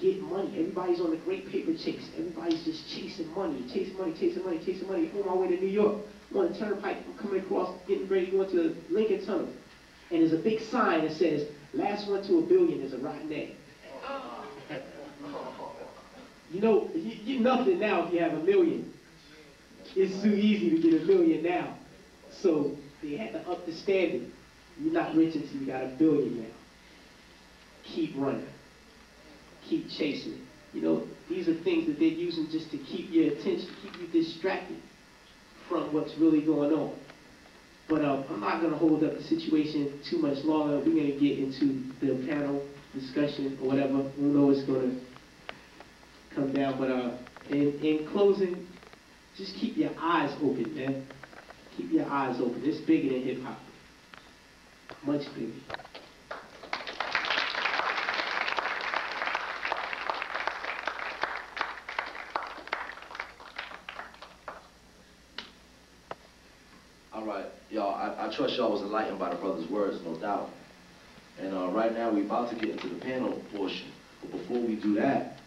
Get money. Everybody's on the great paper chase. Everybody's just chasing money, chasing money, chasing money, chasing money. I'm on my way to New York. I'm on the turnpike. I'm coming across, getting ready to go into the Lincoln Tunnel. And there's a big sign that says, last one to a billion is a rotten egg. Oh. You know, you, you're nothing now if you have a million. It's too easy to get a million now. So they had to up the standard. You're not rich until you got a billion now. Keep running. Keep chasing it. You know, these are things that they're using just to keep your attention, keep you distracted from what's really going on. But um, I'm not going to hold up the situation too much longer. We're going to get into the panel discussion or whatever. We know it's going to come down. But uh, in, in closing, just keep your eyes open, man. Keep your eyes open. It's bigger than hip hop. Much bigger. I trust y'all was enlightened by the brother's words, no doubt. And uh, right now we're about to get into the panel portion. But before we do that,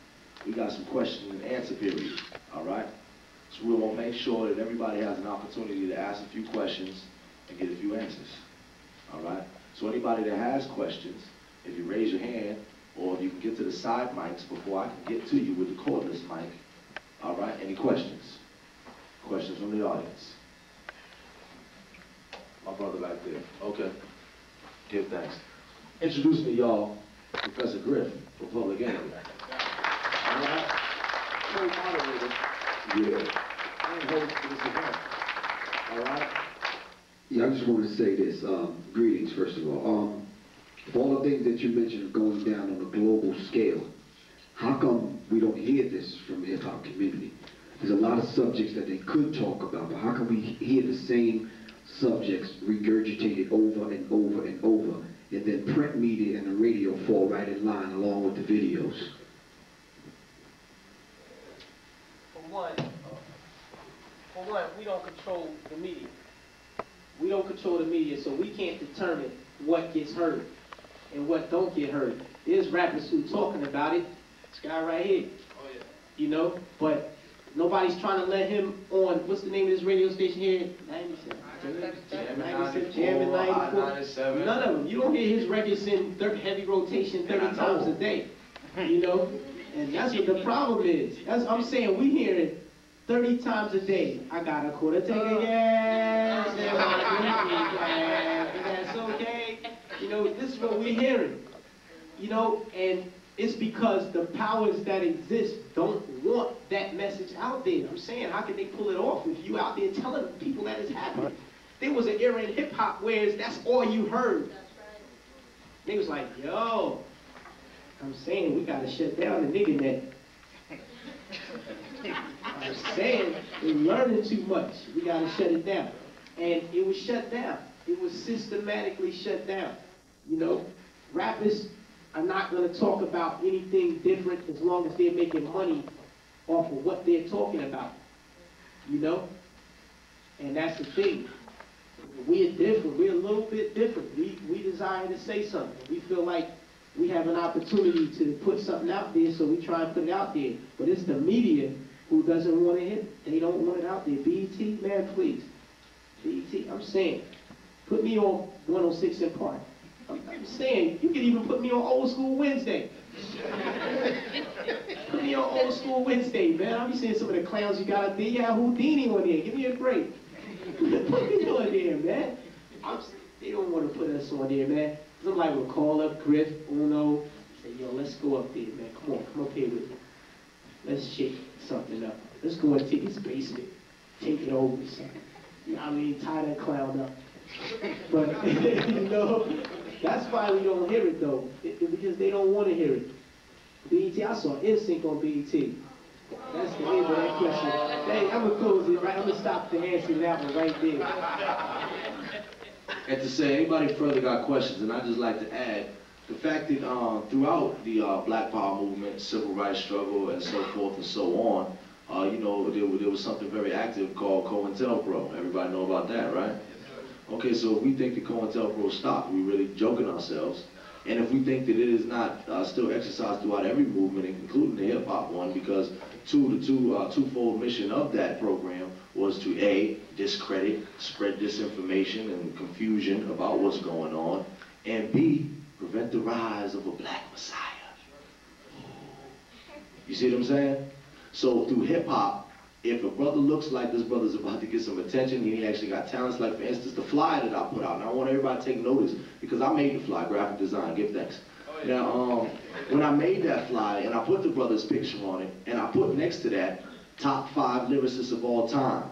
we got some question and answer period, all right? So we want to make sure that everybody has an opportunity to ask a few questions and get a few answers, all right? So anybody that has questions, if you raise your hand, or if you can get to the side mics before I can get to you with the cordless mic, all right? Any questions? Questions from the audience? My brother back there. Okay. Give thanks. Introduce me, y'all. Professor Griff from Public Enemy. All right. Co-moderator. Yeah. I'm host for this event. All right. Yeah, I just want to say this. Um, greetings, first of all. Um, of all the things that you mentioned going down on a global scale, how come we don't hear this from the hip hop community? There's a lot of subjects that they could talk about, but how can we hear the same subjects regurgitated over and over and over, and then print media and the radio fall right in line along with the videos? For one, for one, we don't control the media. We don't control the media, so we can't determine what gets heard and what don't get heard. There's rappers who talking about it. This guy right here, oh, yeah. You know, but nobody's trying to let him on. What's the name of this radio station here? ninety-seven. Jam in ninety-four. None of them. You don't hear his records in heavy rotation thirty times a day. You know? And that's what the problem is. That's what I'm saying. We hear it thirty times a day. I got a quarter, take a gas. That's okay. You know, this is what we hear it. You know, and it's because the powers that exist don't want that message out there. I'm saying, how can they pull it off if you out there telling people that it's happening? There was an era in hip hop where that's all you heard. They was like, yo, I'm saying we gotta shut down the nigga net. I'm saying we're learning too much. We gotta shut it down. And it was shut down. It was systematically shut down. You know, rappers are not gonna talk about anything different as long as they're making money off of what they're talking about. You know? And that's the thing. We're different. We're a little bit different. We, we desire to say something. We feel like we have an opportunity to put something out there, so we try and put it out there. But it's the media who doesn't want it here. They don't want it out there. B E T, man, please. B E T, I'm saying, put me on one oh six and Park. I'm, I'm saying, you can even put me on Old School Wednesday. Put me on Old School Wednesday, man. I'll be seeing some of the clowns you got out there. You got Houdini on there. Give me a break. Put me on there, man. I'm, they don't want to put us on there, man. Somebody will call up Griff, Uno, say, yo, let's go up there, man. Come on, come up here with me. Let's shake something up. Let's go and take his basement. Take it over, son. You know what I mean? Tie that clown up. But, you know, that's why we don't hear it, though. It, it, because they don't want to hear it. B E T, I saw N Sync on B E T. That's the end of that question. Hey, I'm going to close it, right? I'm going to stop the answer to that one right there. And to say anybody further got questions, and I'd just like to add, the fact that um, throughout the uh, Black Power movement, civil rights struggle, and so forth and so on, uh, you know, there, there was something very active called COINTELPRO. Everybody know about that, right? Okay, so if we think that COINTELPRO stopped, we're really joking ourselves. And if we think that it is not uh, still exercised throughout every movement, including the hip-hop one, because two, the two, uh, twofold mission of that program was to A, discredit, spread disinformation and confusion about what's going on, and B, prevent the rise of a black messiah. You see what I'm saying? So through hip-hop, if a brother looks like this brother's about to get some attention, he actually got talents, like for instance, the flyer that I put out, and I want everybody to take notice, because I made the flyer, graphic design, give thanks. Oh, yeah. Now, um, when I made that flyer, and I put the brother's picture on it, and I put next to that, top five lyricists of all time.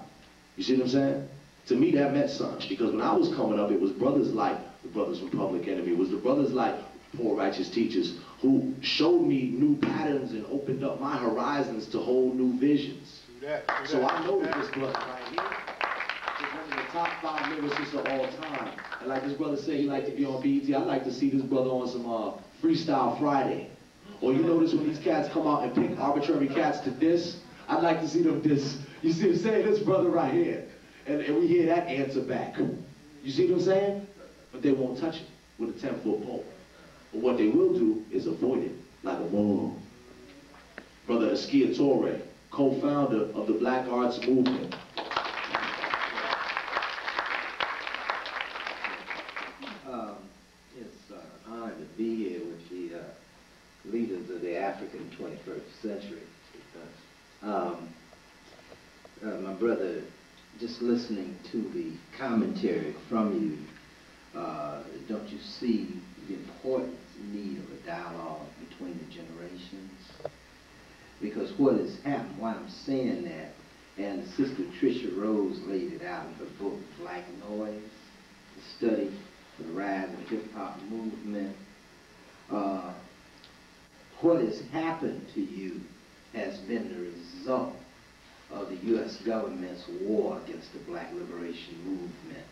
You see what I'm saying? To me, that meant something, because when I was coming up, it was brothers like the brothers from Public Enemy, it was the brothers like Poor Righteous Teachers, who showed me new patterns and opened up my horizons to whole new visions. That, that, so I know that, that this brother right here is one of the top five lyricists of all time. And like this brother said, he liked to be on B E T. I like to see this brother on some uh, Freestyle Friday. Or you notice when these cats come out and pick arbitrary cats to diss, I'd like to see them diss. You see what I'm saying? This brother right here. And, and we hear that answer back. You see what I'm saying? But they won't touch it with a ten-foot pole. But what they will do is avoid it like a moron. Brother Askia Touré, co-founder of the Black Arts Movement. Um, it's uh, an honor to be here with the uh, leaders of the African twenty-first century. Um, uh, my brother, just listening to the commentary from you, uh, don't you see the important need of a dialogue between the generations? Because what has happened, why I'm saying that, and Sister Tricia Rose laid it out in her book, Black Noise, the study for the rise of the hip-hop movement. Uh, what has happened to you has been the result of the U S government's war against the black liberation movement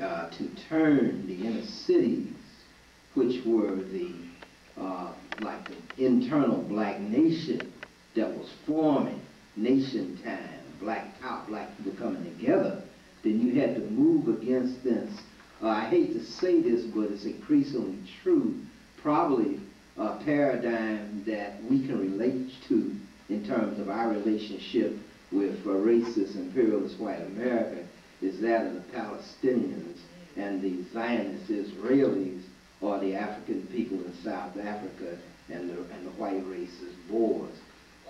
uh, to turn the inner cities, which were the Uh, like the internal black nation that was forming, nation time, black out, black people coming together, then you had to move against this. Uh, I hate to say this, but it's increasingly true, probably a paradigm that we can relate to in terms of our relationship with uh, racist, imperialist white America is that of the Palestinians and the Zionist Israelis, or the African people in South Africa and the, and the white racist Boers.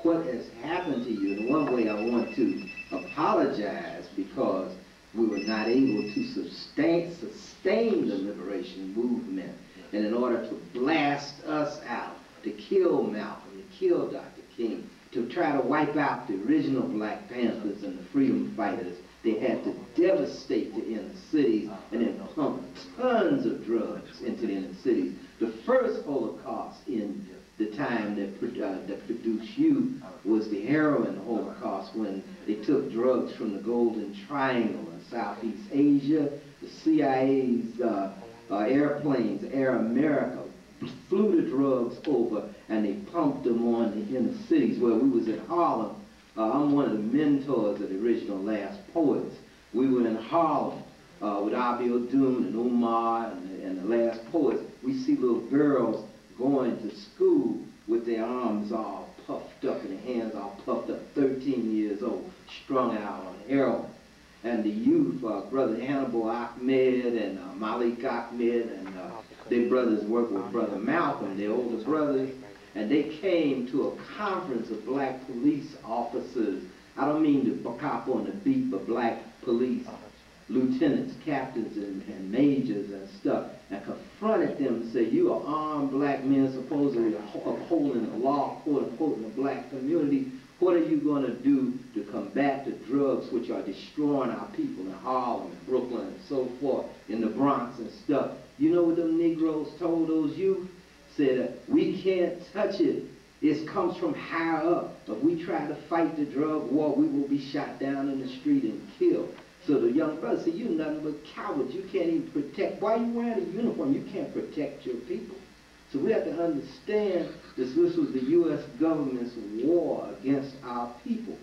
What has happened to you? In one way I want to apologize because we were not able to sustain, sustain the liberation movement. And in order to blast us out, to kill Malcolm, to kill Doctor King, to try to wipe out the original Black Panthers and the freedom fighters, they had to devastate the inner cities and then pump tons of drugs into the inner cities. The first Holocaust in the time that, uh, that produced you was the heroin Holocaust, when they took drugs from the Golden Triangle in Southeast Asia. The C I A's uh, uh, airplanes, Air America, flew the drugs over and they pumped them on the inner cities. Well, we was in Harlem. Uh, I'm one of the mentors of the original Last Poets. We were in Harlem uh, with Abi O'Doon and Umar and, and the Last Poets. We see little girls going to school with their arms all puffed up and their hands all puffed up, thirteen years old, strung out on heroin. And the youth, uh, Brother Hannibal Ahmed and uh, Malik Ahmed, and uh, their brothers worked with Brother Malcolm, their older brothers. And they came to a conference of black police officers. I don't mean the cop on the beat, but black police lieutenants, captains, and, and majors and stuff, and confronted them and said, you are armed black men supposedly upholding the law, quote unquote, in the black community. What are you going to do to combat the drugs which are destroying our people in Harlem and Brooklyn and so forth, in the Bronx and stuff? You know what them Negroes told those youth? Said, we can't touch it This comes from higher up. If we try to fight the drug war, we will be shot down in the street and killed. So the young brother said, you're nothing but cowards. You can't even protect. Why are you wearing a uniform? You can't protect your people. So we have to understand this, this was the U S government's war against our people.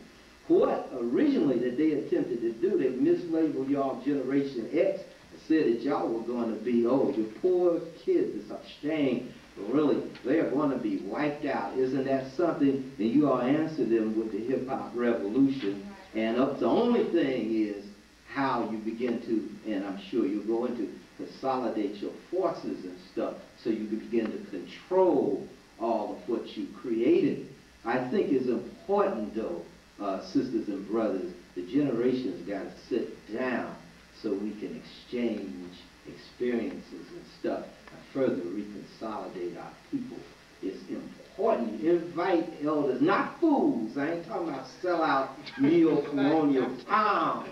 What originally that they attempted to do, they mislabeled y'all Generation X and said that y'all were going to be, oh, your poor kids, it's a shame. But really, they are going to be wiped out. Isn't that something? And you all answer them with the hip-hop revolution. And up, the only thing is how you begin to, and I'm sure you'll go into, consolidate your forces and stuff so you can begin to control all of what you created. I think it's important, though, uh, sisters and brothers, the generations got to sit down so we can exchange experiences and stuff and further reconsolidate our people. It's important. Invite elders, not fools. I ain't talking about sellout neo-colonial towns.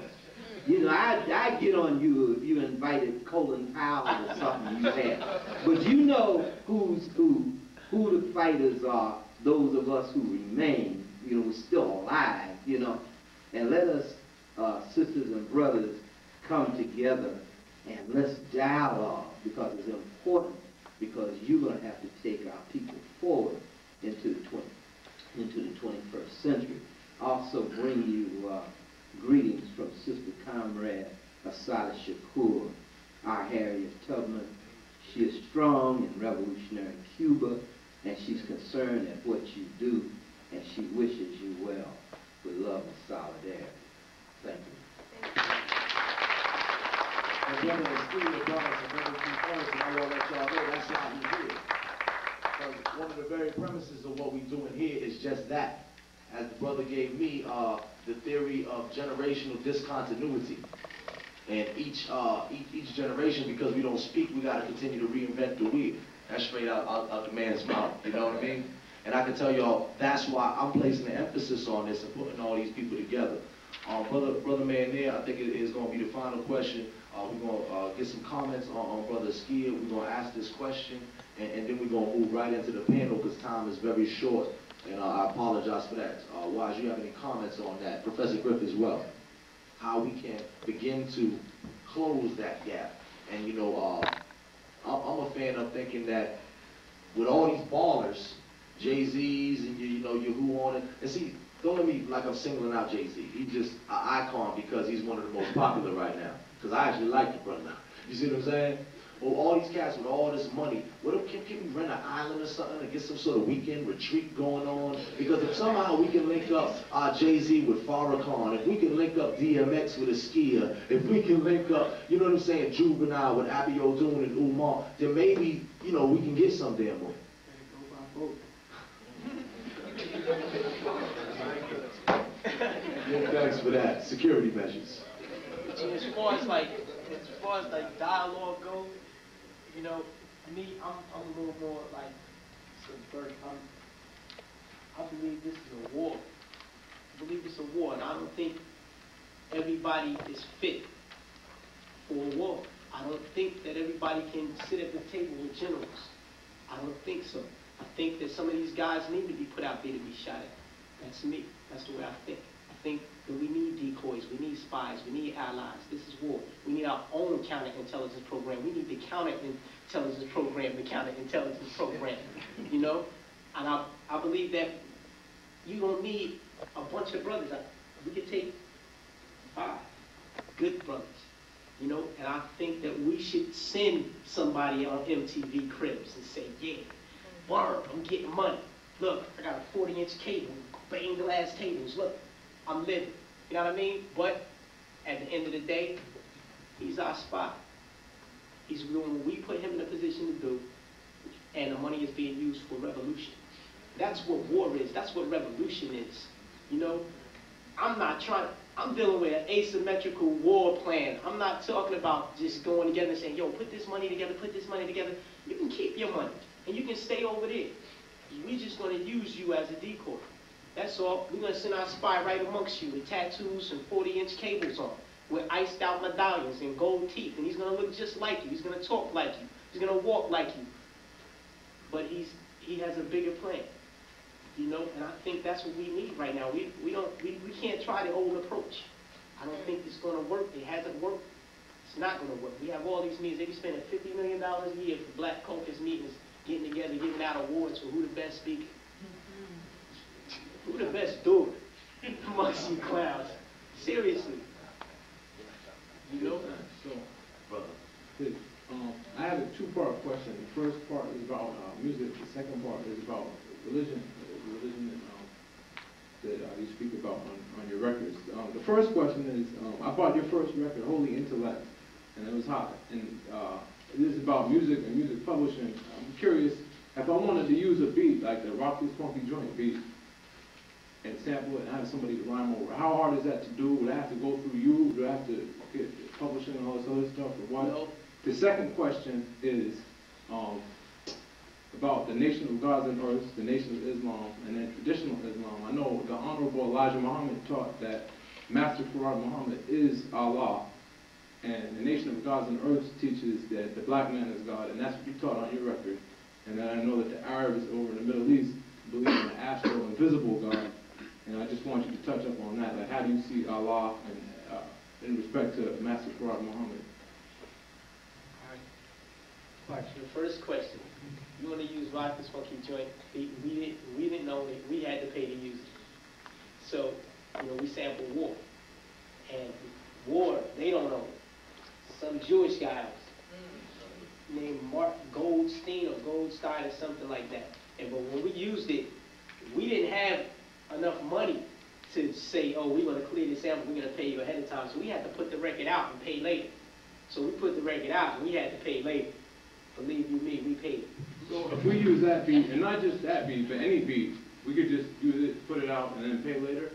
You know, I, I get on you if you invited Colin Powell or something you had. But you know who's who, who the fighters are, those of us who remain, you know, we're still alive, you know. And let us, uh, sisters and brothers, come together and let's dialogue, because it's important, because you're going to have to take our people forward into the, twenty, into the twenty-first century. Also bring you... Uh, Greetings from Sister Comrade Asada Shakur, our Harriet Tubman. She is strong in revolutionary Cuba, and she's concerned at what you do, and she wishes you well with love and solidarity. Thank you. Thank you. Again, the esteemed brothers of every person, I want to let y'all know that's why we're here. Because one of the very premises of what we're doing here is just that. As the brother gave me, uh, the theory of generational discontinuity. And each, uh, each, each generation, because we don't speak, we gotta continue to reinvent the wheel. That's straight out, out, out the man's mouth, you know what I mean? And I can tell y'all, that's why I'm placing the emphasis on this and putting all these people together. Um, brother, brother man there, I think it is gonna be the final question. Uh, we're gonna uh, get some comments on, on Brother Skia. We're gonna ask this question, and, and then we're gonna move right into the panel, because time is very short. And uh, I apologize for that. Uh, Wise, do you have any comments on that? Professor Griff as well. How we can begin to close that gap. And you know, uh, I'm a fan of thinking that with all these ballers, Jay-Z's and you, you know, you who on it. And see, don't let me, like I'm singling out Jay-Z. He's just an icon because he's one of the most popular right now. Because I actually like the brother. You see what I'm saying? Well, all these cats with all this money, what if can, can we rent an island or something and get some sort of weekend retreat going on? Because if somehow we can link up our Jay-Z with Farrakhan, if we can link up D M X with Askia, if we can link up, you know what I'm saying, Juvenile with Abi O'Doon and Umar, then maybe, you know, we can get some damn money. Yeah, thanks for that. Security measures. As far as like, as far as like dialogue goes, you know, me, I'm, I'm a little more like subvert. I believe this is a war. I believe it's a war, and I don't think everybody is fit for a war. I don't think that everybody can sit at the table with generals. I don't think so. I think that some of these guys need to be put out there to be shot at. That's me. That's the way I think. I think that we need decoys, we need spies, we need allies. This is war. We need our own counterintelligence program. We need the counterintelligence program, the counterintelligence program, you know? And I, I believe that you're gonna need a bunch of brothers. I, we could take five good brothers, you know? And I think that we should send somebody on M T V Cribs and say, yeah, word, I'm getting money. Look, I got a forty inch cable, bang glass tables, look. I'm living, you know what I mean? But at the end of the day, he's our spy. He's doing what we put him in a position to do, and the money is being used for revolution. That's what war is, that's what revolution is, you know? I'm not trying, I'm dealing with an asymmetrical war plan. I'm not talking about just going together and saying, yo, put this money together, put this money together. You can keep your money, and you can stay over there. We're just gonna use you as a decoy. That's all. We're going to send our spy right amongst you with tattoos and forty inch cables on, with iced out medallions and gold teeth. And he's going to look just like you. He's going to talk like you. He's going to walk like you. But he's he has a bigger plan. You know, and I think that's what we need right now. We we don't we, we can't try the old approach. I don't think it's gonna work. It hasn't worked. It's not gonna work. We have all these meetings. They be spending fifty million dollars a year for Black cultures meetings, getting together, giving out awards for who the best speaker, who the best dude, amongst you clowns. Seriously. You know? So, brother. Um, I have a two-part question. The first part is about uh, music. The second part is about religion. Uh, religion and, um, that uh, you speak about on, on your records. Um, the first question is, um, I bought your first record, Holy Intellect, and it was hot. And uh, this is about music and music publishing. I'm curious, if I wanted to use a beat, like the Rock This Funky Joint beat, and sample it and have somebody to rhyme over, how hard is that to do? Would I have to go through you? Do I have to get publishing and all this other stuff? Or what? No. The second question is um, about the Nation of Gods and Earth, the Nation of Islam, and then traditional Islam. I know the Honorable Elijah Muhammad taught that Master Farad Muhammad is Allah, and the Nation of Gods and Earth teaches that the Black man is God, and that's what you taught on your record. And then I know that the Arabs over in the Middle East believe in the astral, invisible God, and I just want you to touch up on that. Like, how do you see Allah and, uh, in respect to Master Farad Muhammad? The first question, you want to use Rock This Funky Joint? We didn't, we didn't own it. We had to pay to use it. So, you know, we sampled War. And War, they don't own it. Some Jewish guy mm. named Mark Goldstein or Goldstein or something like that. And but when we used it, we didn't have enough money to say, oh, we're going to clear this sample, we're going to pay you ahead of time. So we had to put the record out and pay later. So we put the record out and we had to pay later. Believe you me, we paid. So if we use that beat, and not just that beat, but any beat, we could just use it, put it out, and then pay later?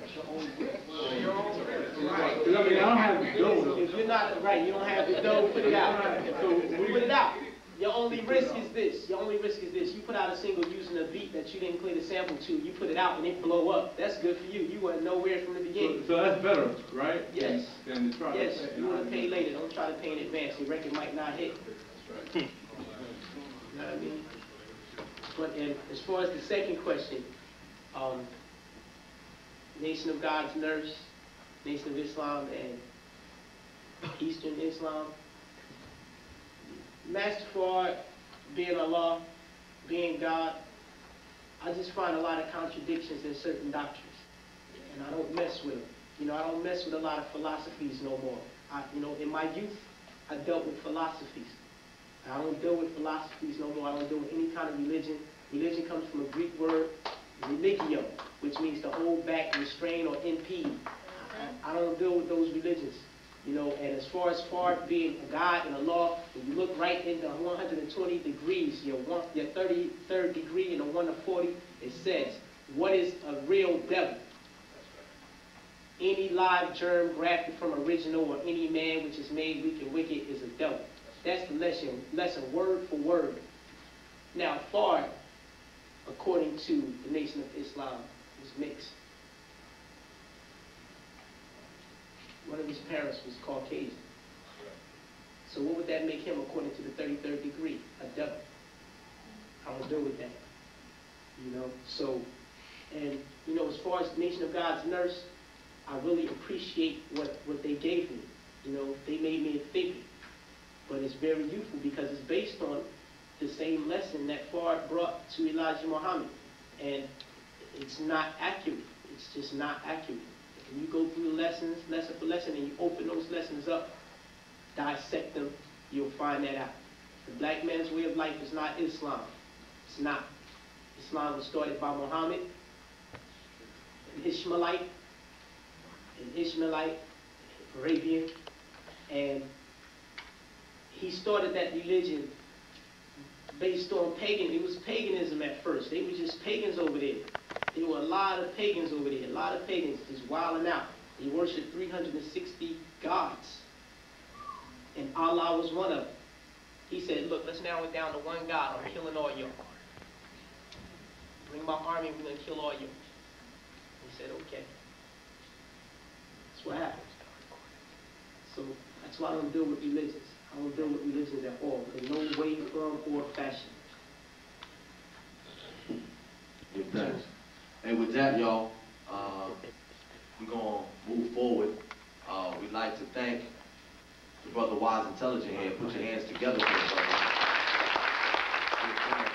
That's your own risk. Well, your own risk. Right. I mean, I don't have the dough. If you're not right, you don't have the dough, put it out. So put it out. Your only risk is this. Your only risk is this. You put out a single using a beat that you didn't clear the sample to. You put it out and it blow up. That's good for you. You weren't nowhere from the beginning. So, so that's better, right? Yes. Than, than the yes. You want to pay later. Don't try to pay in advance. Your record might not hit. That's right. You know what I mean? But and as far as the second question, um, Nation of God's Nurse, Nation of Islam, and Eastern Islam. Master Farad, being Allah, being God, I just find a lot of contradictions in certain doctrines. And I don't mess with them. You know, I don't mess with a lot of philosophies no more. I, you know, in my youth, I dealt with philosophies. I don't deal with philosophies no more. I don't deal with any kind of religion. Religion comes from a Greek word, religio, which means to hold back, restrain, or impede. I, I don't deal with those religions. You know, and as far as far being a God and a law, when you look right into one hundred twenty degrees, your one, your thirty-third degree and the one to forty, it says, what is a real devil? Any live germ grafted from original or any man which is made weak and wicked is a devil. That's the lesson, lesson word for word. Now, far, according to the Nation of Islam, is mixed. One of his parents was Caucasian. So what would that make him according to the thirty-third degree? A devil. I don't deal with that. You know, so, and you know, as far as the Nation of God's Nurse, I really appreciate what, what they gave me. You know, they made me a thinker. But it's very useful because it's based on the same lesson that Farad brought to Elijah Muhammad. And it's not accurate. It's just not accurate. And you go through the lessons, lesson for lesson, and you open those lessons up, dissect them, you'll find that out. The Black man's way of life is not Islam. It's not. Islam was started by Muhammad, an Ishmaelite, an Ishmaelite, Arabian, and he started that religion based on pagan. It was paganism at first. They were just pagans over there. There were a lot of pagans over there, a lot of pagans just wilding out. They worshipped three hundred sixty gods. And Allah was one of them. He said, look, let's narrow it down to one God. I'm killing all y'all. Bring my army, we're going to kill all y'all. He said, okay. That's what happened. So that's why I don't deal with religions. I don't deal with religions at all. In no way, form, or fashion. Thanks. And with that, y'all, uh, we're going to move forward. Uh, we'd like to thank the brother Wise Intelligent here. Put your hands together for the brother.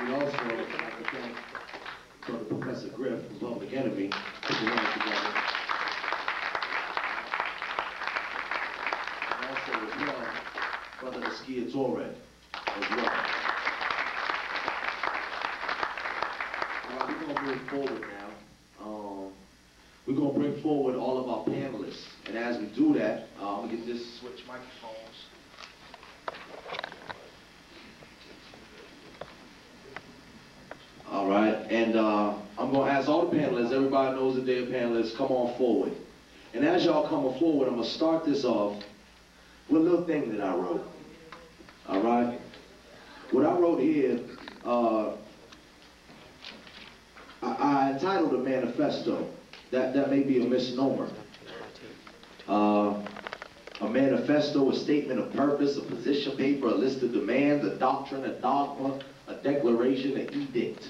We'd also like to thank brother Professor Griff from Public Enemy. Put your hands together. And also as well, brother Askia Touré as well. Forward now. Um, we're going to bring forward all of our panelists, and as we do that, uh, I'm going to get this switch microphones. All right, and uh, I'm going to ask all the panelists, everybody knows that they're panelists, come on forward. And as y'all come on forward, I'm going to start this off with a little thing that I wrote. All right? What I wrote here, uh, I entitled a manifesto. That, that may be a misnomer. Uh, a manifesto, a statement of purpose, a position paper, a list of demands, a doctrine, a dogma, a declaration, an edict.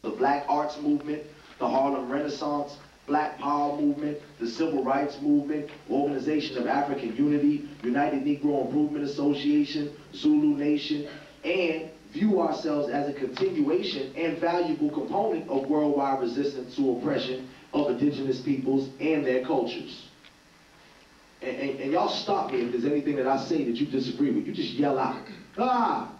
The Black Arts Movement, the Harlem Renaissance, Black Power Movement, the Civil Rights Movement, Organization of African Unity, United Negro Improvement Association, Zulu Nation, and view ourselves as a continuation and valuable component of worldwide resistance to oppression of indigenous peoples and their cultures. And, and, and y'all stop me if there's anything that I say that you disagree with. You just yell out, ah!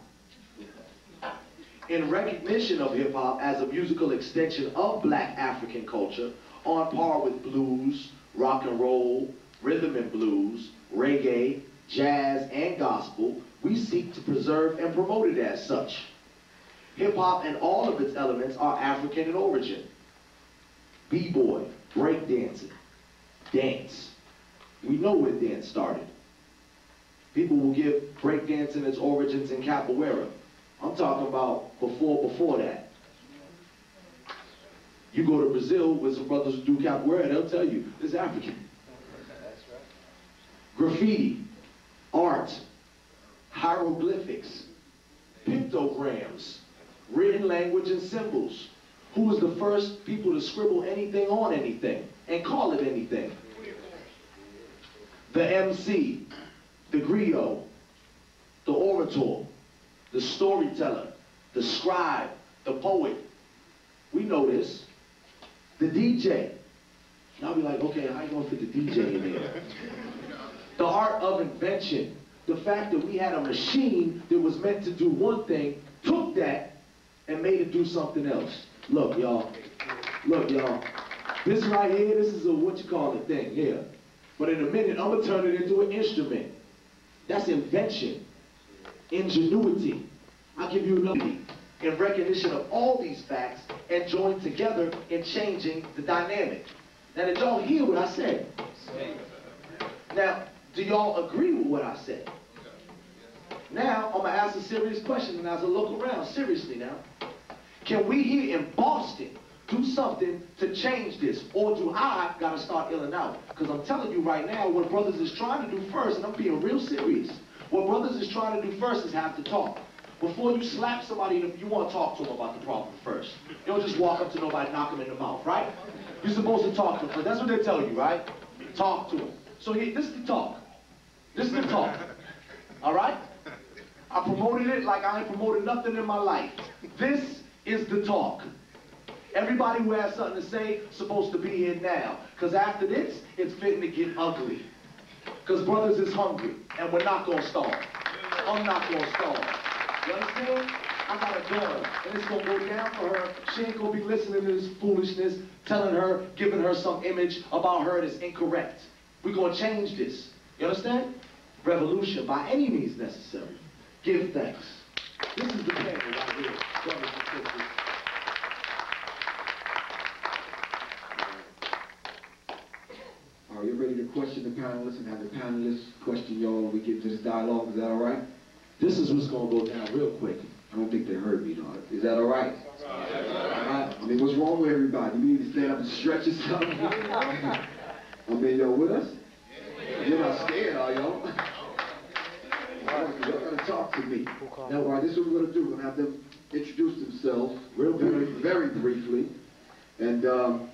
In recognition of hip-hop as a musical extension of Black African culture, on par with blues, rock and roll, rhythm and blues, reggae, jazz, and gospel, we seek to preserve and promote it as such. Hip-hop and all of its elements are African in origin. B-boy, breakdancing, dance. We know where dance started. People will give breakdancing its origins in capoeira. I'm talking about before, before that. You go to Brazil with some brothers who do capoeira, they'll tell you, it's African. That's right. Graffiti, art, hieroglyphics, pictograms, written language and symbols. Who was the first people to scribble anything on anything and call it anything? The M C, the griot, the orator, the storyteller, the scribe, the poet. We know this. The D J. I'll be like, okay, how you gonna fit the D J in there? The art of invention. The fact that we had a machine that was meant to do one thing, took that, and made it do something else. Look, y'all. Look, y'all. This right here, this is a what you call it thing here. But in a minute, I'm gonna turn it into an instrument. That's invention. Ingenuity. I'll give you another. In recognition of all these facts and joined together in changing the dynamic. Now, did y'all hear what I said? Now, do y'all agree with what I said? Now, I'm going to ask a serious question, and as I look around, seriously now, can we here in Boston do something to change this, or do I got to start illing out? Because I'm telling you right now, what brothers is trying to do first, and I'm being real serious, what brothers is trying to do first is have to talk. Before you slap somebody, you want to talk to them about the problem first. You don't just walk up to nobody, knock them in the mouth, right? You're supposed to talk to them. That's what they tell you, right? Talk to them. So here, this is the talk. This is the talk. All right? I promoted it like I ain't promoted nothing in my life. This is the talk. Everybody who has something to say supposed to be here now. Because after this, it's fitting to get ugly. Because brothers is hungry, and we're not going to starve. I'm not going to starve. You understand? I got a daughter, and it's going to go down for her. She ain't going to be listening to this foolishness, telling her, giving her some image about her that's incorrect. We're going to change this. You understand? Revolution by any means necessary. Give thanks. This is the panel right here, brothers and sisters. All right, you ready to question the panelists and have the panelists question y'all when we get into this dialogue? Is that all right? This is what's going to go down real quick. I don't think they heard me, though. Is that all right? All right. All right. I mean, what's wrong with everybody? You need to stand up and stretch yourself. I mean, y'all with us? You're not scared, are y'all? Y'all gotta talk to me. Now, right, this is what we're gonna do. We're gonna have them introduce themselves real very, very briefly, and um,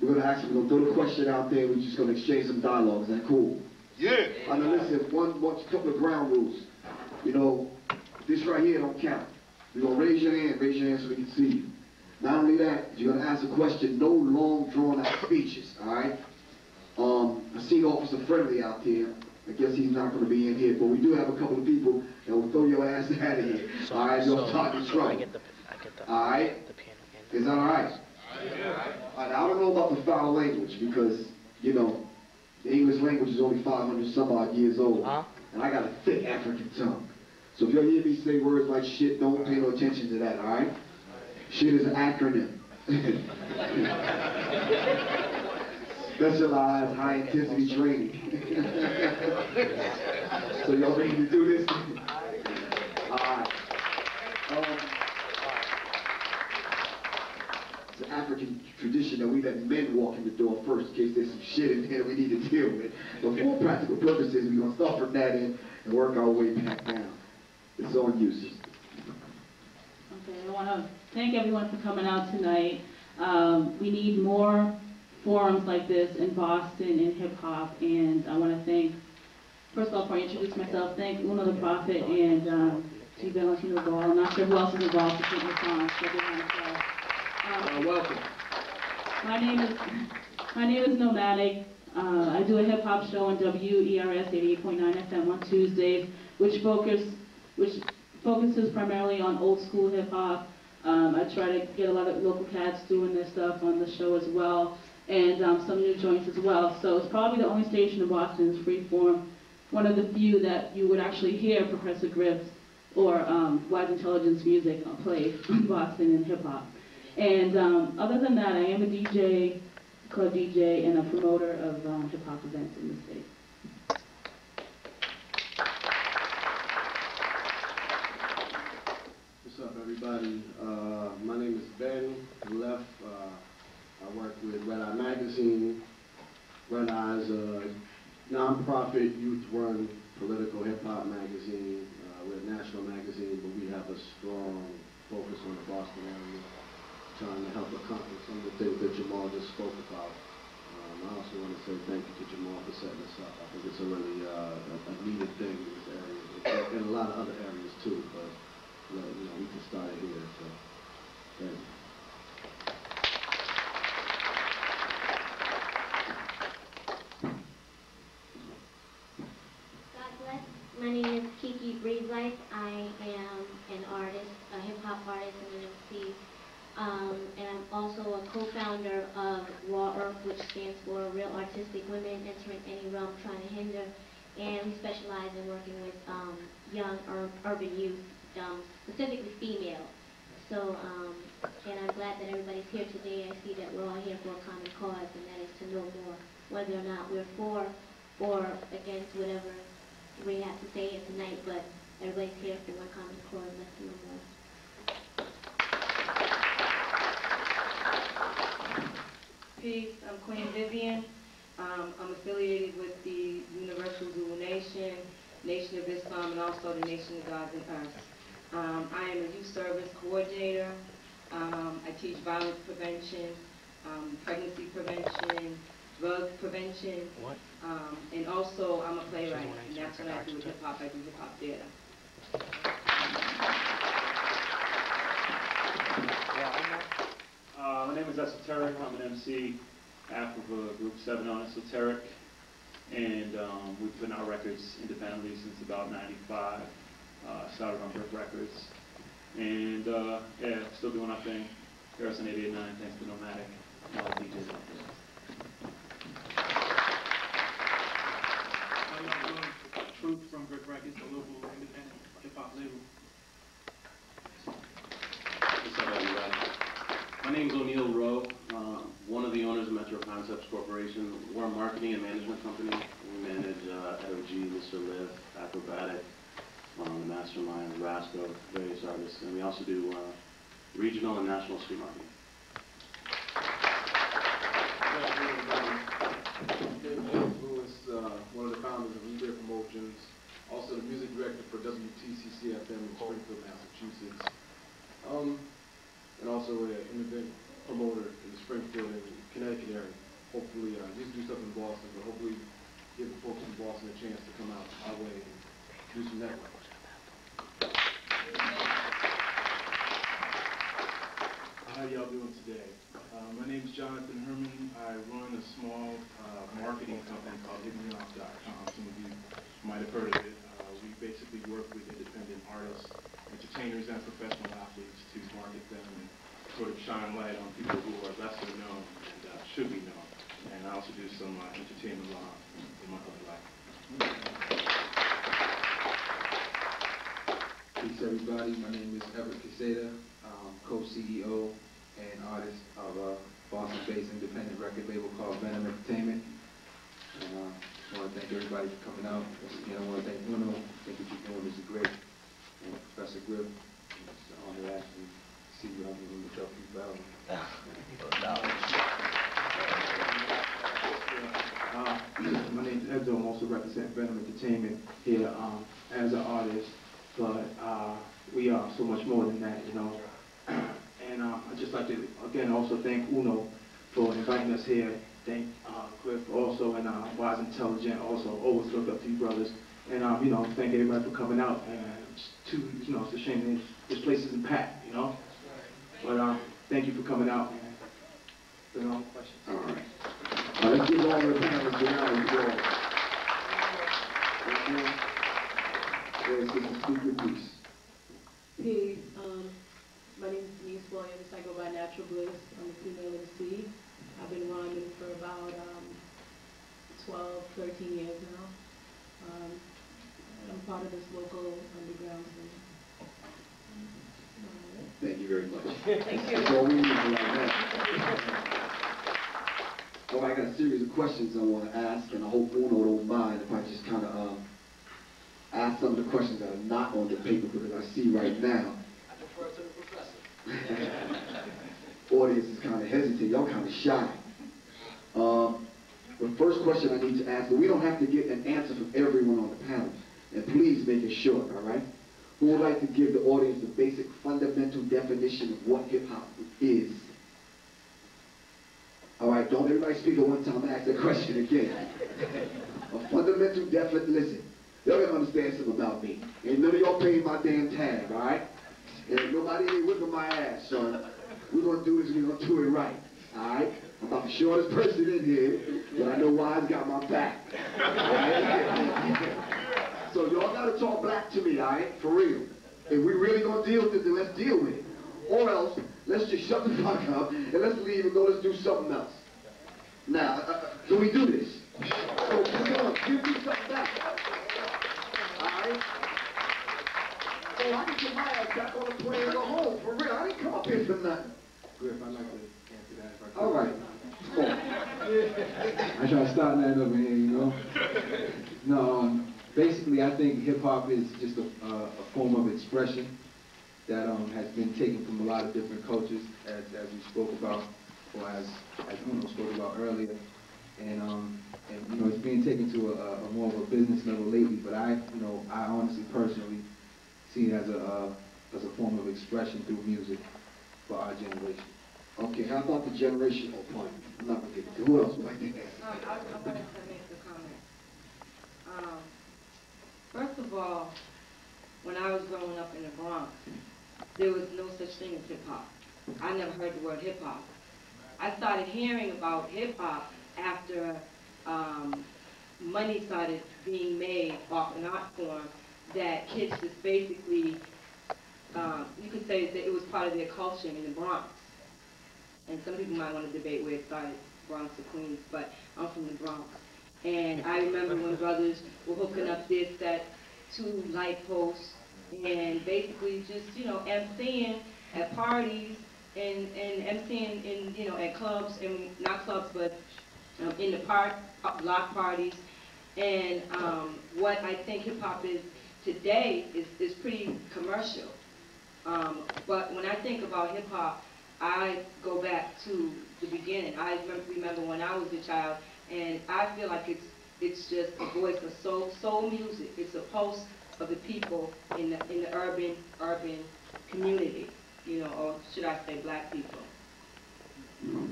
we're gonna ask them. We're gonna throw the question out there. We're just gonna exchange some dialogue. Is that cool? Yeah. I know. Listen, one, one couple of ground rules. You know, this right here don't count. You're gonna raise your hand. Raise your hand so we can see you. Not only that, you're gonna ask a question. No long, drawn-out speeches. All right. Um, I see Officer Friendly out there. I guess he's not going to be in here, but we do have a couple of people that will throw your ass out of here. So, all right, don't talk to trouble. I get the, I get the, all right? The piano is that all right? Yeah. All right? I don't know about the foul language because, you know, the English language is only five hundred some odd years old, huh? And I got a thick African tongue. So if you hear me say words like shit, don't pay no attention to that, all right? Shit is an acronym. Specialized high intensity training. So y'all ready to do this? Alright. Um, it's an African tradition that we let men walk in the door first in case there's some shit in there we need to deal with. But for all practical purposes, we're gonna start from that end and work our way back down. It's on you, sister. Okay, I wanna thank everyone for coming out tonight. Um, we need more forums like this in Boston in hip hop, and I want to thank, first of all, before I introduce myself, thank Uno the Prophet and um, G. Valentino Ball. I'm not sure who else is involved to sing this song. Um, uh, welcome. My name is my name is Nomadic. Uh, I do a hip hop show on W E R S eighty-eight point nine F M on Tuesdays, which focus which focuses primarily on old school hip hop. Um, I try to get a lot of local cats doing their stuff on the show as well, and um, some new joints as well. So it's probably the only station in Boston that's freeform, one of the few that you would actually hear Professor Griff's or um, Wise Intelligence music played in Boston and hip hop. And um, other than that, I am a D J, club D J, and a promoter of um, hip hop events in the state. What's up, everybody? Uh, my name is Ben. Left. Uh, I work with Red Eye Magazine. Red Eye is a non-profit, youth-run, political hip-hop magazine. Uh, we're a national magazine, but we have a strong focus on the Boston area, trying to help accomplish some of the things that Jamal just spoke about. Um, I also want to say thank you to Jamal for setting this up. I think it's a really uh, a, a needed thing in this area, and a lot of other areas too, but you know, we can start it here, so thank you. My name is Kiki Breedlife. I am an artist, a hip-hop artist in N Y C, um, and I'm also a co-founder of Raw Earth, which stands for Real Artistic Women Entering Any Realm Trying to Hinder, and we specialize in working with um, young ur urban youth, um, specifically female. So, um, and I'm glad that everybody's here today. I see that we're all here for a common cause, and that is to know more, whether or not we're for or against whatever we have to say here tonight, but everybody's here for one common core, and let's do more. Peace, I'm Queen Vivian. Um, I'm affiliated with the Universal Zulu Nation, Nation of Islam, and also the Nation of Gods and Earth. Um, I am a youth service coordinator. Um, I teach violence prevention, um, pregnancy prevention, drug prevention, what? Um, and also I'm a playwright, and that's what I do with hip-hop. I do hip-hop theater. Uh, my name is Esoteric. I'm an M C, half of a group seven on Esoteric, and um, we've been out records independently since about ninety-five, uh, started on Brick Records, and uh, yeah, still doing our thing. Garrison eight eight nine, thanks to Nomadic, and all the D Js out there. Truth from Brick Records, a local independent hip-hop label. What's up, everybody? My name is O'Neill Rowe, uh, one of the owners of Metro Concepts Corporation. We're a marketing and management company. We manage uh, L G, Mister Liv, Acrobatic, um, Mastermind, Rasco, various artists, and we also do uh, regional and national street marketing. Plainfield, Massachusetts, um, and also an event promoter in the Springfield and Connecticut area. Hopefully, uh, he used to do stuff in Boston, but hopefully give the folks in Boston a chance to come out our way and do some networking. How y'all doing today? Uh, my name is Jonathan Herman. I run a small uh, marketing company called hidden realms dot com. Some of you might have heard of it. Uh, we basically work with independent artists, entertainers, and professional athletes to market them and sort of shine light on people who are lesser known and uh, should be known. And I also do some uh, entertainment law in my other life. Peace, everybody. My name is Everett Caseta, um, co-C E O and artist of a Boston-based independent record label called Venom Entertainment. And uh, I want to thank everybody for coming out. Once again, I want to thank Bruno. I think what you're doing is great. And Professor Griff, it's an honor to actually see you out here with your people. Uh, my name is Edo. I'm also representing Venom Entertainment here um, as an artist, but uh, we are so much more than that, you know. And uh, I'd just like to, again, also thank Uno for inviting us here. Thank uh, Cliff also, and uh, Wise Intelligent also. Always look up to you brothers. And, um, you know, thank everybody for coming out. And it's too, you know, it's a shame that this place isn't packed, you know. But um, thank you for coming out, man. Those are all the questions. All right. All right. Let's give all the panelists a round of applause. Thank you. There's a speaker, please. Peace. Um, my name is Denise Williams. I go by Natural Bliss. I'm a female M C. I've been rhyming for about um, twelve, thirteen years now. Um, I'm part of this local underground scene. Thank you very much. Thank you. That's all we need like that. Oh, I got a series of questions I want to ask, and I hope Uno don't mind if I just kind of um, ask some of the questions that are not on the paper because I see right now. I defer to the professor. Audience is kind of hesitant. Y'all kind of shy. Um, the first question I need to ask, but we don't have to get an answer from everyone on the panel, and please make it short, all right? Who would like to give the audience the basic fundamental definition of what hip-hop is? All right, don't everybody speak at one time. I'm going to ask that question again. A fundamental definition. Listen, y'all don't understand something about me. Ain't none of y'all paying my damn tab, all right? And nobody ain't whipping my ass, son. We're going to do this, we're going to do it right, all right? I'm not the shortest person in here, but I know Wise got my back, all right? So y'all got to talk black to me, all right? For real. If we really going to deal with it, then let's deal with it. Or else, let's just shut the fuck up, and let's leave and go, let's do something else. Now, uh, do we do this? So come on, give me something back, all right? So I can get my ass back on the plane and go home, for real. I didn't come up here for nothing. Griff, I'd like to answer that if I could. All right. Oh. I try to start that over here, you know? No, um, basically I think hip-hop is just a, uh, a form of expression that um, has been taken from a lot of different cultures, as, as we spoke about, or as, as Uno spoke about earlier. And, um, and you know, it's being taken to a, a more of a business level lately, but I, you know, I honestly, personally, see it as a, uh, as a form of expression through music. For our generation. Okay, how about the generational point? I'm not going to get it. Who else would like to ask? Um, I, I wanted to make a comment. Um, first of all, when I was growing up in the Bronx, there was no such thing as hip-hop. I never heard the word hip-hop. I started hearing about hip-hop after um, money started being made off an art form that kids just basically Um, you could say that it was part of their culture in the Bronx. And some people might want to debate where it started, Bronx or Queens, but I'm from the Bronx. And I remember when brothers were hooking up their sets to light posts and basically just, you know, emceeing at parties and, and emceeing in, you know, at clubs, and not clubs, but um, in the park, block parties. And um, what I think hip-hop is today is, is pretty commercial. Um, but when I think about hip-hop, I go back to the beginning. I remember when I was a child, and I feel like it's, it's just a voice of soul, soul music. It's a pulse of the people in the, in the urban urban community, you know, or should I say black people.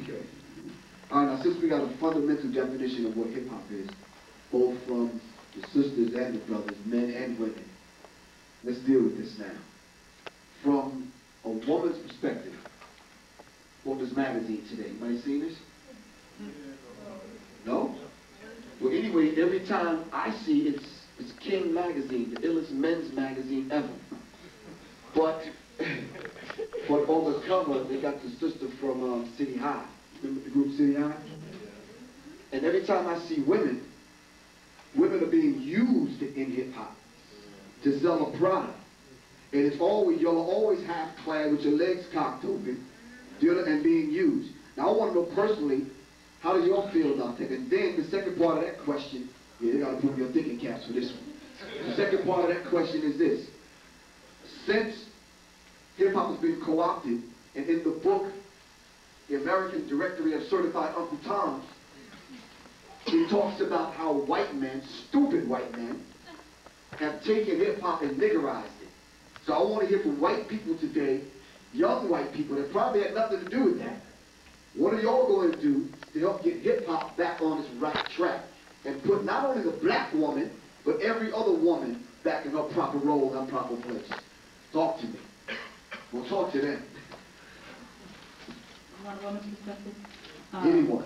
Okay. All right, now since we got a fundamental definition of what hip-hop is, both from the sisters and the brothers, men and women, let's deal with this now. From a woman's perspective, what does magazine today? Anybody seen this? No? Well, anyway, every time I see it's it's King Magazine, the illest men's magazine ever. But but on the cover, they got the sister from um, City High. Remember the group City High? And every time I see women, women are being used in hip-hop to sell a product. And it's always, y'all are always half-clad with your legs cocked open, and being used. Now, I want to know personally, how do y'all feel about that? And then the second part of that question, yeah, they got to put your thinking caps for this one. The second part of that question is this. Since hip-hop has been co-opted, and in the book, The American Directory of Certified Uncle Toms, he talks about how white men, stupid white men, have taken hip-hop and niggerized it. So I want to hear from white people today, young white people that probably had nothing to do with that. What are y'all going to do to help get hip-hop back on its right track and put not only the black woman, but every other woman back in her proper role and her proper place? Talk to me. We'll talk to them. I want a woman's perspective? Um, Anyone.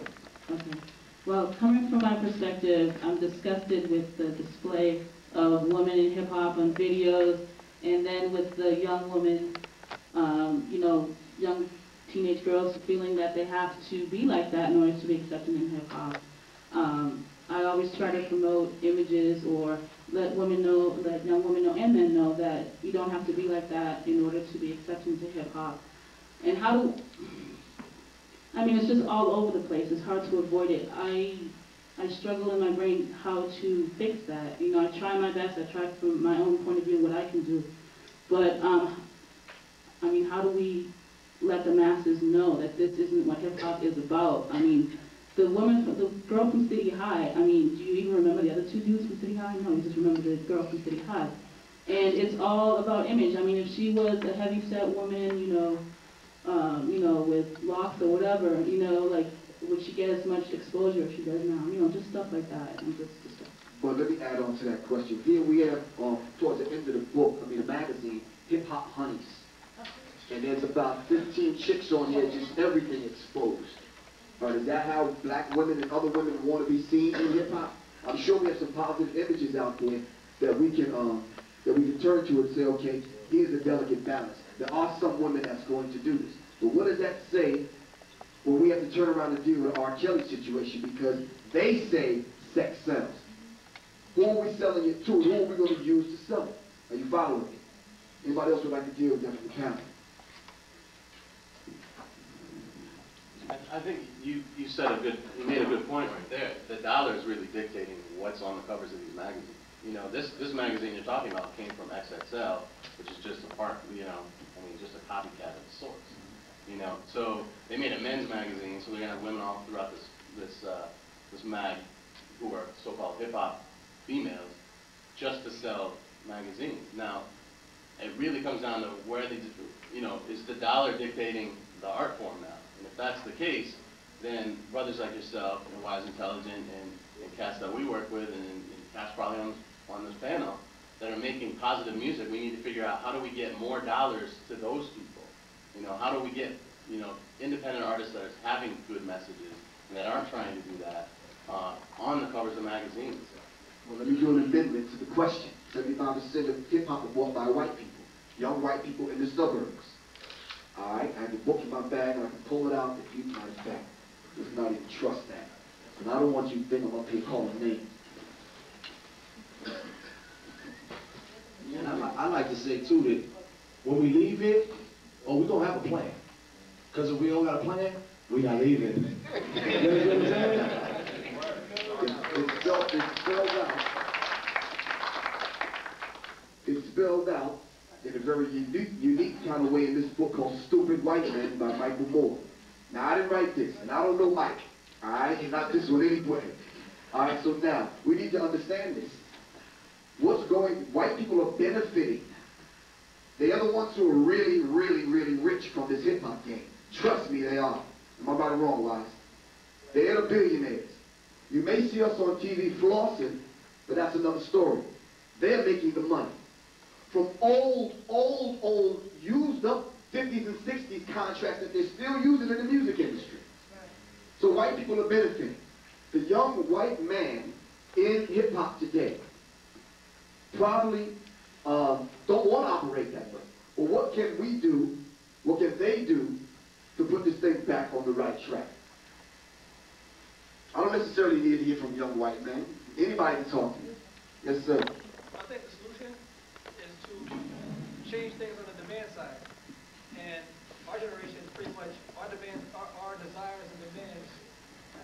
Okay. Well, coming from my perspective, I'm disgusted with the display of women in hip-hop on videos, and then with the young women, um, you know, young teenage girls feeling that they have to be like that in order to be accepted in hip-hop. Um, I always try to promote images or let women know, let young women know and men know that you don't have to be like that in order to be accepted to hip-hop. And how do, I mean, it's just all over the place. It's hard to avoid it. I, I struggle in my brain how to fix that. You know, I try my best. I try from my own point of view what I can do. But, um, I mean, how do we let the masses know that this isn't what hip-hop is about? I mean, the woman, the girl from City High, I mean, do you even remember the other two dudes from City High? No, you just remember the girl from City High. And it's all about image. I mean, if she was a heavy-set woman, you know, um, you know, with locks or whatever, you know, like, would she get as much exposure if she does now? You know, just stuff like that. I'm just, just stuff. Well, let me add on to that question. Here we have, um, towards the end of the book, I mean, the magazine, Hip Hop Honeys. And there's about fifteen chicks on here, just everything exposed. All right, is that how black women and other women want to be seen in hip hop? I'm sure we have some positive images out there that we can um, that we can turn to and say, okay, here's a delicate balance. There are some women that's going to do this, but what does that say when we have to turn around and deal with R. Kelly's situation because they say sex sells? Who are we selling it to? Who are we going to use to sell it? Are you following me? Anybody else would like to deal with that from the panel? I think you, you said a good, you made a good point right there. The dollar is really dictating what's on the covers of these magazines. You know, this, this magazine you're talking about came from X X L, which is just a part, you know, I mean, just a copycat of sorts. You know, so they made a men's magazine, so they're gonna have women all throughout this, this, uh, this mag who are so-called hip-hop females just to sell magazines. Now, it really comes down to where they, you know, is the dollar dictating the art form now? And if that's the case, then brothers like yourself and Wise Intelligent and, and cats that we work with and, and cats probably on, on this panel that are making positive music, we need to figure out how do we get more dollars to those people? You know, how do we get, you know, independent artists that are having good messages and that aren't trying to do that uh, on the covers of magazines? Well, let me do an amendment to the question. seventy-five percent of hip-hop is bought by white people, young white people in the suburbs. All right, I have the book in my bag and I can pull it out and you guys back. Let's not even trust that. And I don't want you to think I'm up here calling names. Yeah, and I, li I like to say too that when we leave it, oh, we're gonna have a plan. Cause if we don't got a plan, we not leaving. You know what I'm saying? It's, it's, spelled, it's spelled out. It's spelled out. In a very unique, unique kind of way in this book called Stupid White Men by Michael Moore. Now, I didn't write this, and I don't know Mike. All right? Not this one anyway. All right, so now, we need to understand this. what's going, white people are benefiting. They are the ones who are really, really, really rich from this hip-hop game. Trust me, they are. Am I right or wrong, Wise? They are the billionaires. You may see us on T V flossing, but that's another story. They're making the money. From old, old, old, used up fifties and sixties contracts that they're still using in the music industry. So white people are benefiting. The young white man in hip-hop today probably um, don't want to operate that way. But what can we do, what can they do to put this thing back on the right track? I don't necessarily need to hear from young white men. Anybody can talk to me. Yes, sir. I think the solution is to change things on the demand side. And our generation is pretty much, our demands, our, our desires and demands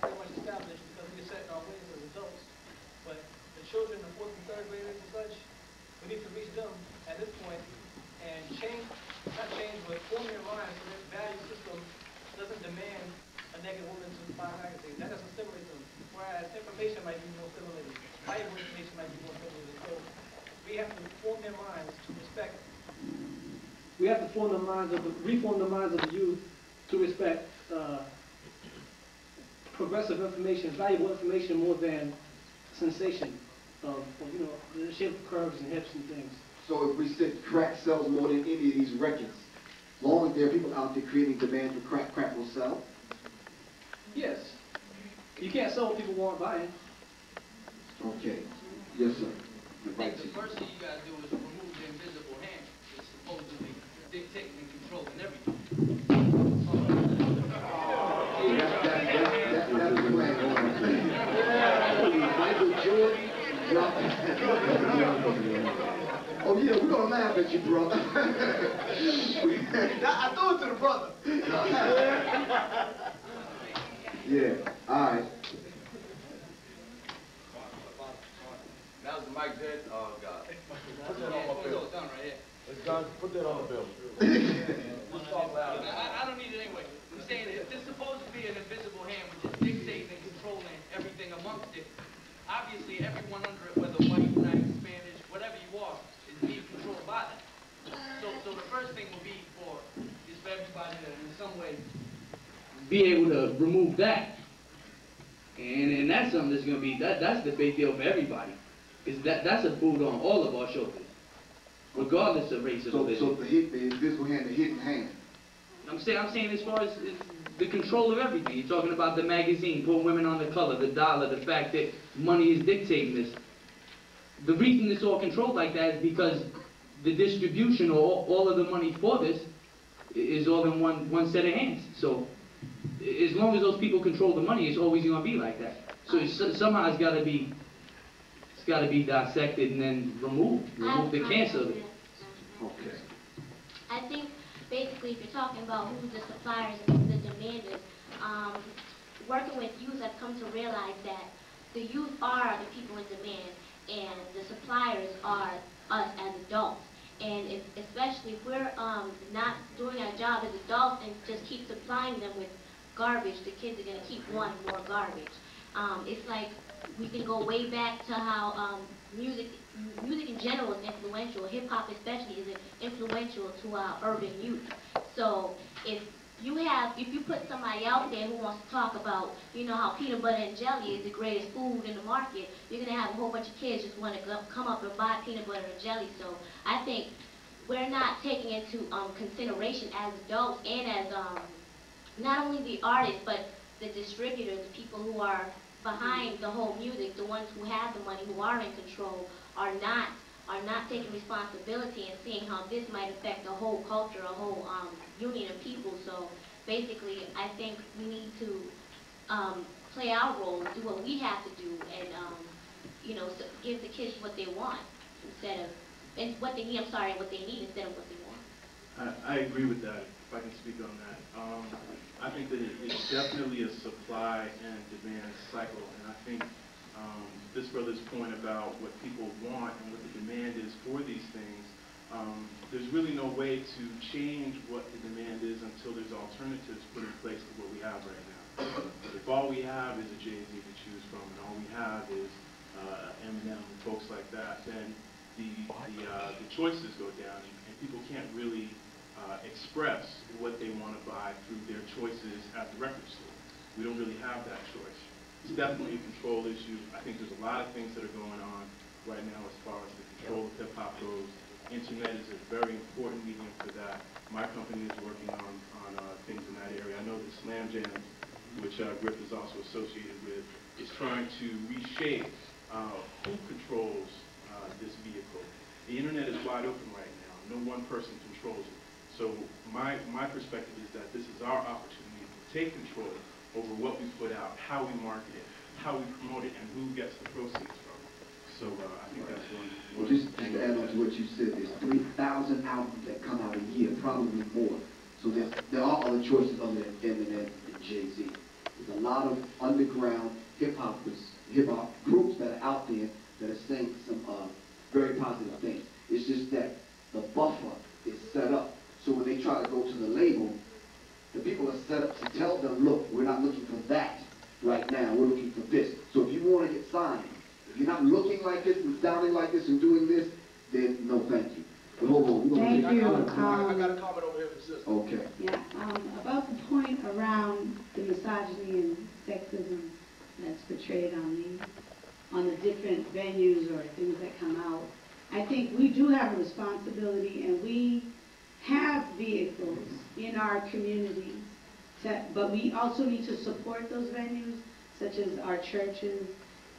are pretty much established because we are set in our ways as adults. But the children, the fourth and third graders and such, we need to reach them at this point and change, not change, but form your mind so that value system doesn't demand a negative woman to buy magazines. That doesn't stimulate them. Whereas information might be more stimulating. Valuable information might be more stimulating. So we have to form their minds to respect. We have to form the minds of the, reform the minds of the youth to respect uh, progressive information, valuable information more than sensation of, you know, the shape of curves and hips and things. So if we said crack sells more than any of these records, long as there are people out there creating demand for crack, crack will sell? Yes. You can't sell what people won't buy it. Okay. Yes, sir. I think the first thing you got to do is remove the invisible hand that's supposedly dictating and controlling everything. Oh yeah, we're gonna laugh at you, brother. I threw it to the brother. Yeah, alright. That was the mic dead. Oh god. Put that on my bill. It's done right here. It's done. Put that on the bill. Let's talk loud. I, I don't need it anyway. I'm saying if there's supposed to be an invisible hand which is dictating and controlling everything amongst it, obviously everyone under it, whether white, black, Spanish, whatever you are, is being controlled by that. So, so the first thing will be for is for everybody to, in some way, be able to remove that. And and that's something that's gonna be that that's the big deal for everybody. Is that that's a boot on all of our shoulders, regardless of race or so, religion. So the hit, the invisible hand, the hidden hand. I'm saying I'm saying as far as the control of everything. You're talking about the magazine, putting women on the color, the dollar, the fact that money is dictating this. The reason it's all controlled like that is because the distribution or all of the money for this is all in one, one set of hands. So as long as those people control the money, it's always going to be like that. So it's, somehow it's got to be, it's got to be dissected and then removed, remove the cancer of it. Okay. I think basically if you're talking about who the suppliers and who the demanders, um, working with youth, I've come to realize that the youth are the people in demand and the suppliers are us as adults. And if, especially if we're um, not doing our job as adults and just keep supplying them with garbage, the kids are going to keep wanting more garbage. Um, it's like we can go way back to how um, music music in general is influential. Hip-hop especially is influential to our urban youth. So if you have, if you put somebody out there who wants to talk about, you know, how peanut butter and jelly is the greatest food in the market, you're going to have a whole bunch of kids just want to come up and buy peanut butter and jelly. So I think we're not taking into um, consideration as adults and as um, not only the artists, but the distributors, the people who are behind the whole music, the ones who have the money, who are in control, are not are not taking responsibility and seeing how this might affect a whole culture, a whole um, union of people. So basically, I think we need to um, play our role, do what we have to do, and um, you know, so give the kids what they want instead of and what they need. I'm sorry, what they need instead of what they want. I, I agree with that. If I can speak on that, um, I think that it's definitely a supply and demand cycle, and I think. Um, this brother's point about what people want and what the demand is for these things, um, there's really no way to change what the demand is until there's alternatives put in place to what we have right now. If all we have is a Jay-Z to choose from and all we have is uh, Eminem and folks like that, then the the, uh, the choices go down, and, and people can't really uh, express what they want to buy through their choices at the record store. We don't really have that choice. It's definitely a control issue. I think there's a lot of things that are going on right now as far as the control of hip-hop goes. Internet is a very important medium for that. My company is working on, on uh, things in that area. I know the Slam Jam, which uh, Griff is also associated with, is trying to reshape uh, who controls uh, this vehicle. The internet is wide open right now. No one person controls it. So my, my perspective is that this is our opportunity to take control over what we put out, how we market it, how we promote it, and who gets the proceeds from it. So uh, I think that's one. Well, just, just to add on to what you said, there's three thousand albums that come out a year, probably more. So there's, there are other choices other than Eminem and Jay-Z. There's a lot of underground hip-hop hip hop groups that are out there that are saying some uh, very positive things. It's just that the buffer is set up. So when they try to go to the label, the people are set up to tell them, look, we're not looking for that right now. We're looking for this. So if you want to get signed, if you're not looking like this and sounding like this and doing this, then no thank you. But hold on. We're thank you. Um, I got a comment over here for sister. Okay. Yeah. Um, about the point around the misogyny and sexism that's portrayed on the, on the different venues or things that come out, I think we do have a responsibility, and we have vehicles in our communities, to, but we also need to support those venues, such as our churches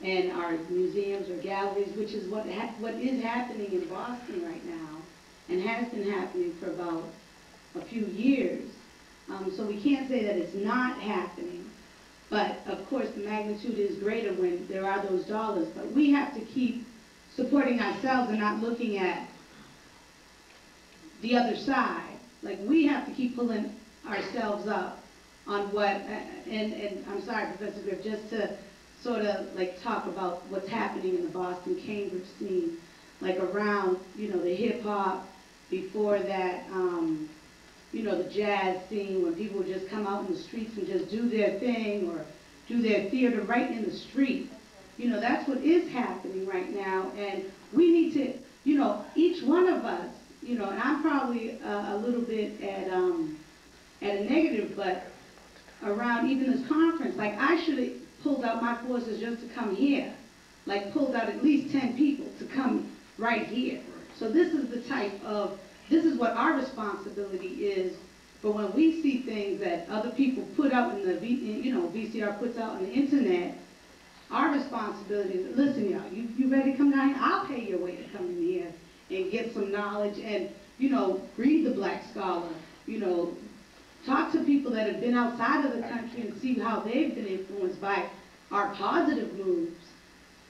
and our museums or galleries, which is what ha what is happening in Boston right now, and has been happening for about a few years. Um, so we can't say that it's not happening, but of course the magnitude is greater when there are those dollars. But we have to keep supporting ourselves and not looking at the other side. Like, we have to keep pulling ourselves up on what, and, and I'm sorry, Professor Griff, just to sort of like talk about what's happening in the Boston Cambridge scene, like around, you know, the hip hop, before that, um, you know, the jazz scene, when people just come out in the streets and just do their thing or do their theater right in the street. You know, that's what is happening right now, and we need to, you know, each one of us, you know, and I'm probably uh, a little bit at um, at a negative, but around even this conference, like, I should have pulled out my forces just to come here, like pulled out at least ten people to come right here. So this is the type of, this is what our responsibility is. But when we see things that other people put out in the, you know, V C R puts out on the internet, our responsibility is, listen, y'all, you, you ready to come down here? I'll pay your way to come in here and get some knowledge and, you know, read the Black Scholar, you know, talk to people that have been outside of the country and see how they've been influenced by our positive moves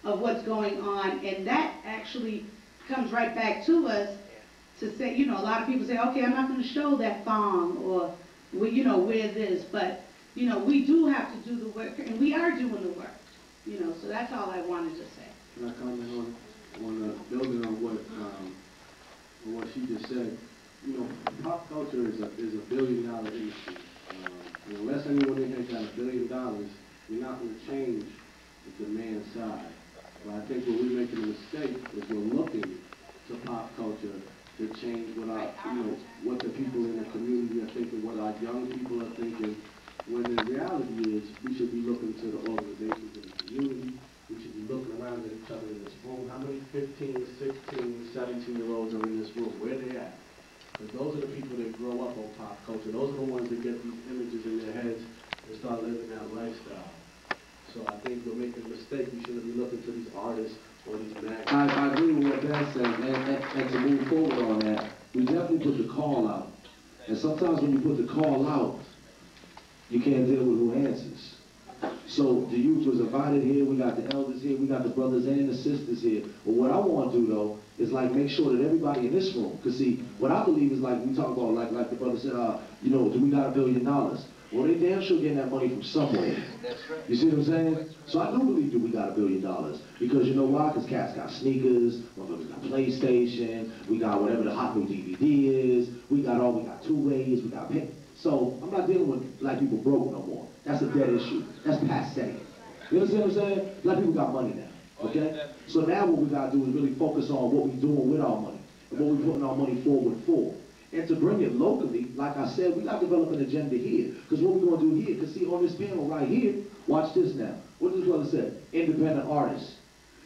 of what's going on. And that actually comes right back to us to say, you know, a lot of people say, okay, I'm not going to show that thong or, well, you know, wear this. But, you know, we do have to do the work, and we are doing the work. You know, so that's all I wanted to say. Can I comment on, on uh, building on what um, what she just said? You know, pop culture is a is a billion dollar industry. Um, and unless anyone in here got a billion dollars, you're not going to change the man's side. But I think when we make a mistake is we're looking to pop culture to change what our, you know, what the people in the community are thinking, what our young people are thinking. When the reality is, we should be looking to the organizations in the community. We should be looking around at each other in this room. How many fifteen, sixteen, seventeen-year-olds are in this room? Where they at? Because those are the people that grow up on pop culture. Those are the ones that get these images in their heads and start living that lifestyle. So I think we're making a mistake. We shouldn't be looking to these artists or these magazines. I, I agree with what Ben said, and, and, and to move forward on that, we definitely put the call out. And sometimes when you put the call out, you can't deal with who answers. So the youth was invited here, we got the elders here, we got the brothers and the sisters here. But what I want to do, though, is like make sure that everybody in this room, because see, what I believe is like we talk about, like like the brother said, uh, you know, do we got a billion dollars? Well, they damn sure getting that money from somewhere. That's right. You see what I'm saying? So I do believe that we got a billion dollars. Because you know why? Because cats got sneakers, motherfuckers got PlayStation, we got whatever the hot new D V D is, we got all, we got two ways, we got pay. So I'm not dealing with black people broke no more. That's a dead issue. That's past saying. You understand what I'm saying? Black people got money now. Okay? So now what we got to do is really focus on what we're doing with our money and what we're putting our money forward for. And to bring it locally, like I said, we got to develop an agenda here. Because what we're going to do here, because see on this panel right here, watch this now. What does this brother say? Independent artists.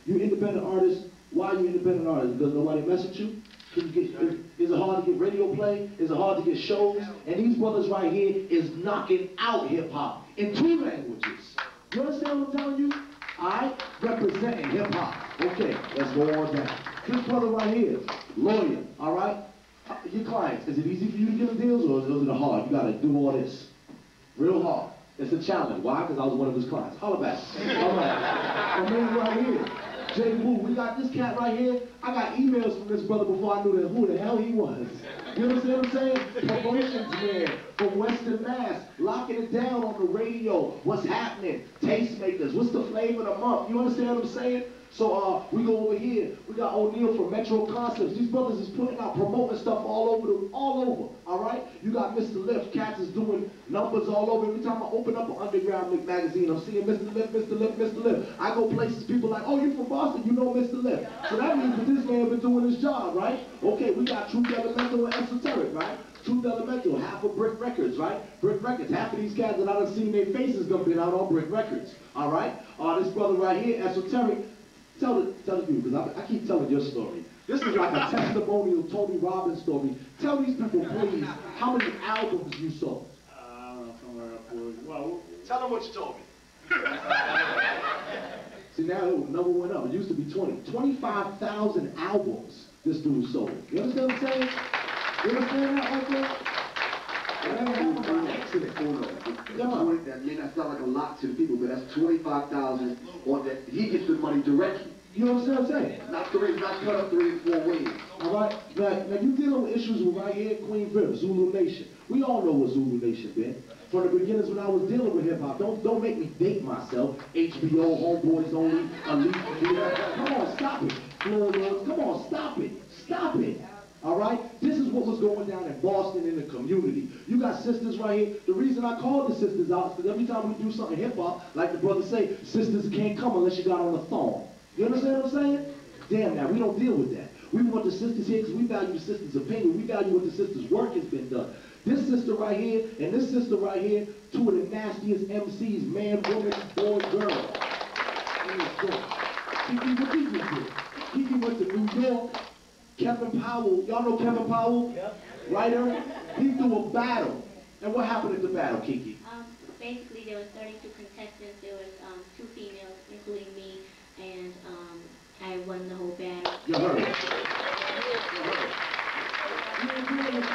You independent artists, why are you independent artists? Because nobody messaged you? Can you get, is it hard to get radio play? Is it hard to get shows? And these brothers right here is knocking out hip-hop in two languages. You understand what I'm telling you? I representing hip-hop. Okay, let's go on down. This brother right here, lawyer, all right? Your clients, is it easy for you to get the deals or is it hard? You got to do all this. Real hard. It's a challenge. Why? Because I was one of his clients. Holla back. All right. My man right here, Jay Wu. We got this cat right here. I got emails from this brother before I knew that who the hell he was. You understand what I'm saying? Promotions man from Western Mass, locking it down on the radio. What's happening? Tastemakers. What's the flavor of the month? You understand what I'm saying? So uh, we go over here. We got O'Neal from Metro Concepts. These brothers is putting out, promoting stuff all over, the, all over. All right. You got Mister Lift. Cats is doing numbers all over. Every time I open up an underground magazine, I'm seeing Mister Lift, Mister Lift, Mister Lift. I go places. People like, oh, you're from Boston. You know Mister Lift. So that means that this man been doing his job, right? Okay. We got Truth Elemental and Esoteric, right? Truth Elemental, half of Brick Records, right? Brick Records, half of these cats that I done seen their faces dumping out on Brick Records. All right. Uh, this brother right here, Esoteric. Tell the, tell you, because I, I keep telling your story. This is like a testimonial Tony Robbins story. Tell these people, please, how many albums you sold? Uh, somewhere up there. Well, tell them what you told me. See, now the number went up. It used to be twenty. twenty-five thousand albums this dude sold. You understand what I'm saying? You understand that right there? That happened by accident. That may not sound like a lot to the people, but that's twenty-five thousand on that. He gets the money directly. You know what I'm saying? Not three, not cut up three, four ways. All right? Now, now you dealing with issues with right here, Queen River, Zulu Nation. We all know what Zulu Nation been. From the beginnings when I was dealing with hip-hop, don't, don't make me date myself. H B O, Homeboys Only, Elite, come on, stop it. Come on, stop it. Stop it. All right? This is what was going down in Boston in the community. You got sisters right here. The reason I call the sisters out is because every time we do something hip-hop, like the brothers say, sisters can't come unless you got on a thong. You understand what I'm saying? Damn, now, we don't deal with that. We want the sisters here because we value the sisters' opinion. We value what the sisters' work has been done. This sister right here and this sister right here, two of the nastiest M Cs, man, woman, boy, girl. Kiki, what Kiki did? Kiki went to New York. Kevin Powell, y'all know Kevin Powell? Yep. Writer? He threw a battle. And what happened at the battle, Kiki? Um, basically, there was thirty-two contestants. There was um, two females, including me, and um, I won the whole battle. You heard it. You heard it. You heard it.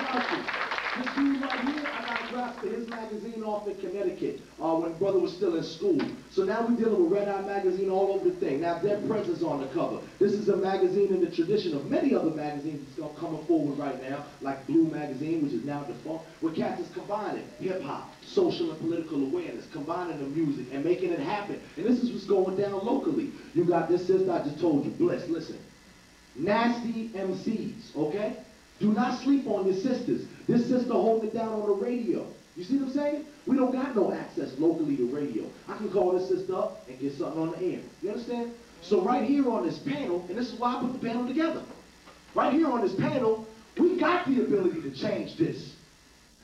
This dude right here, I got drafts to his magazine off in Connecticut uh, when brother was still in school. So now we're dealing with Red Eye Magazine all over the thing. Now their presence on the cover. This is a magazine in the tradition of many other magazines that's coming forward right now, like Blue Magazine, which is now defunct, where cats is combining hip-hop, social and political awareness, combining the music and making it happen. And this is what's going down locally. You got this sister I just told you, Bliss, listen. Nasty M Cs, okay? Do not sleep on your sisters. This sister holding it down on the radio. You see what I'm saying? We don't got no access locally to radio. I can call this sister up and get something on the air. You understand? So right here on this panel, and this is why I put the panel together. Right here on this panel, we got the ability to change this.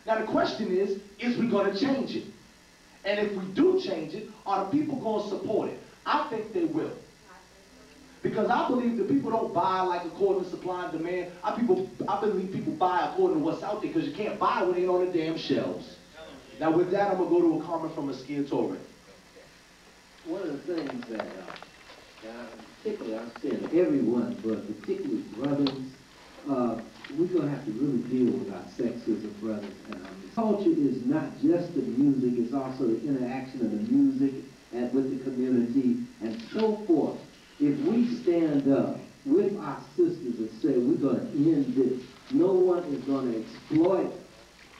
Now the question is, is we gonna change it? And if we do change it, are the people gonna support it? I think they will. Because I believe that people don't buy like according to supply and demand. I people, I believe people buy according to what's out there because you can't buy what ain't on the damn shelves. Now with that, I'm gonna go to a comment from Askia Touré. One of the things that, uh, that I particularly I'm saying everyone, but particularly brothers, uh, we're gonna have to really deal with our sexism, brothers. And culture is not just the music; it's also the interaction of the music and with the community and so forth. If we stand up with our sisters and say we're going to end this, no one is going to exploit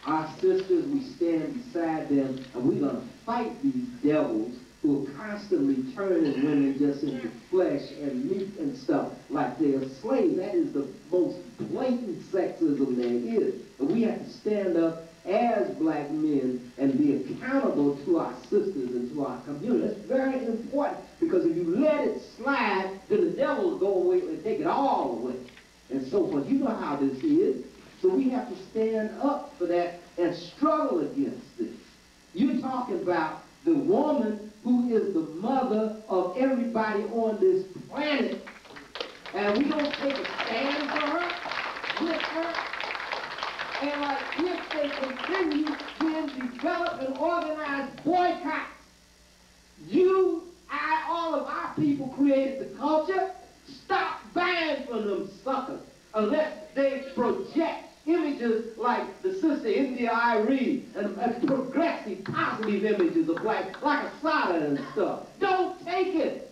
our sisters. We stand beside them, and we're going to fight these devils who are constantly turning women just into flesh and meat and stuff like they're slaves. That is the most blatant sexism there is. And we have to stand up as black men and be accountable to our sisters and to our community. That's very important because if you let it slide, will go away and take it all away, and so forth. You know how this is. So we have to stand up for that and struggle against this. You're talking about the woman who is the mother of everybody on this planet, and we don't take a stand for her, with her, and like if they continue, then develop and organize boycotts. You, I, all of our people created the culture. Stop buying from them suckers unless they project images like the sister India Irene and, and progressive, positive images of black, like a Sada and stuff. Don't take it.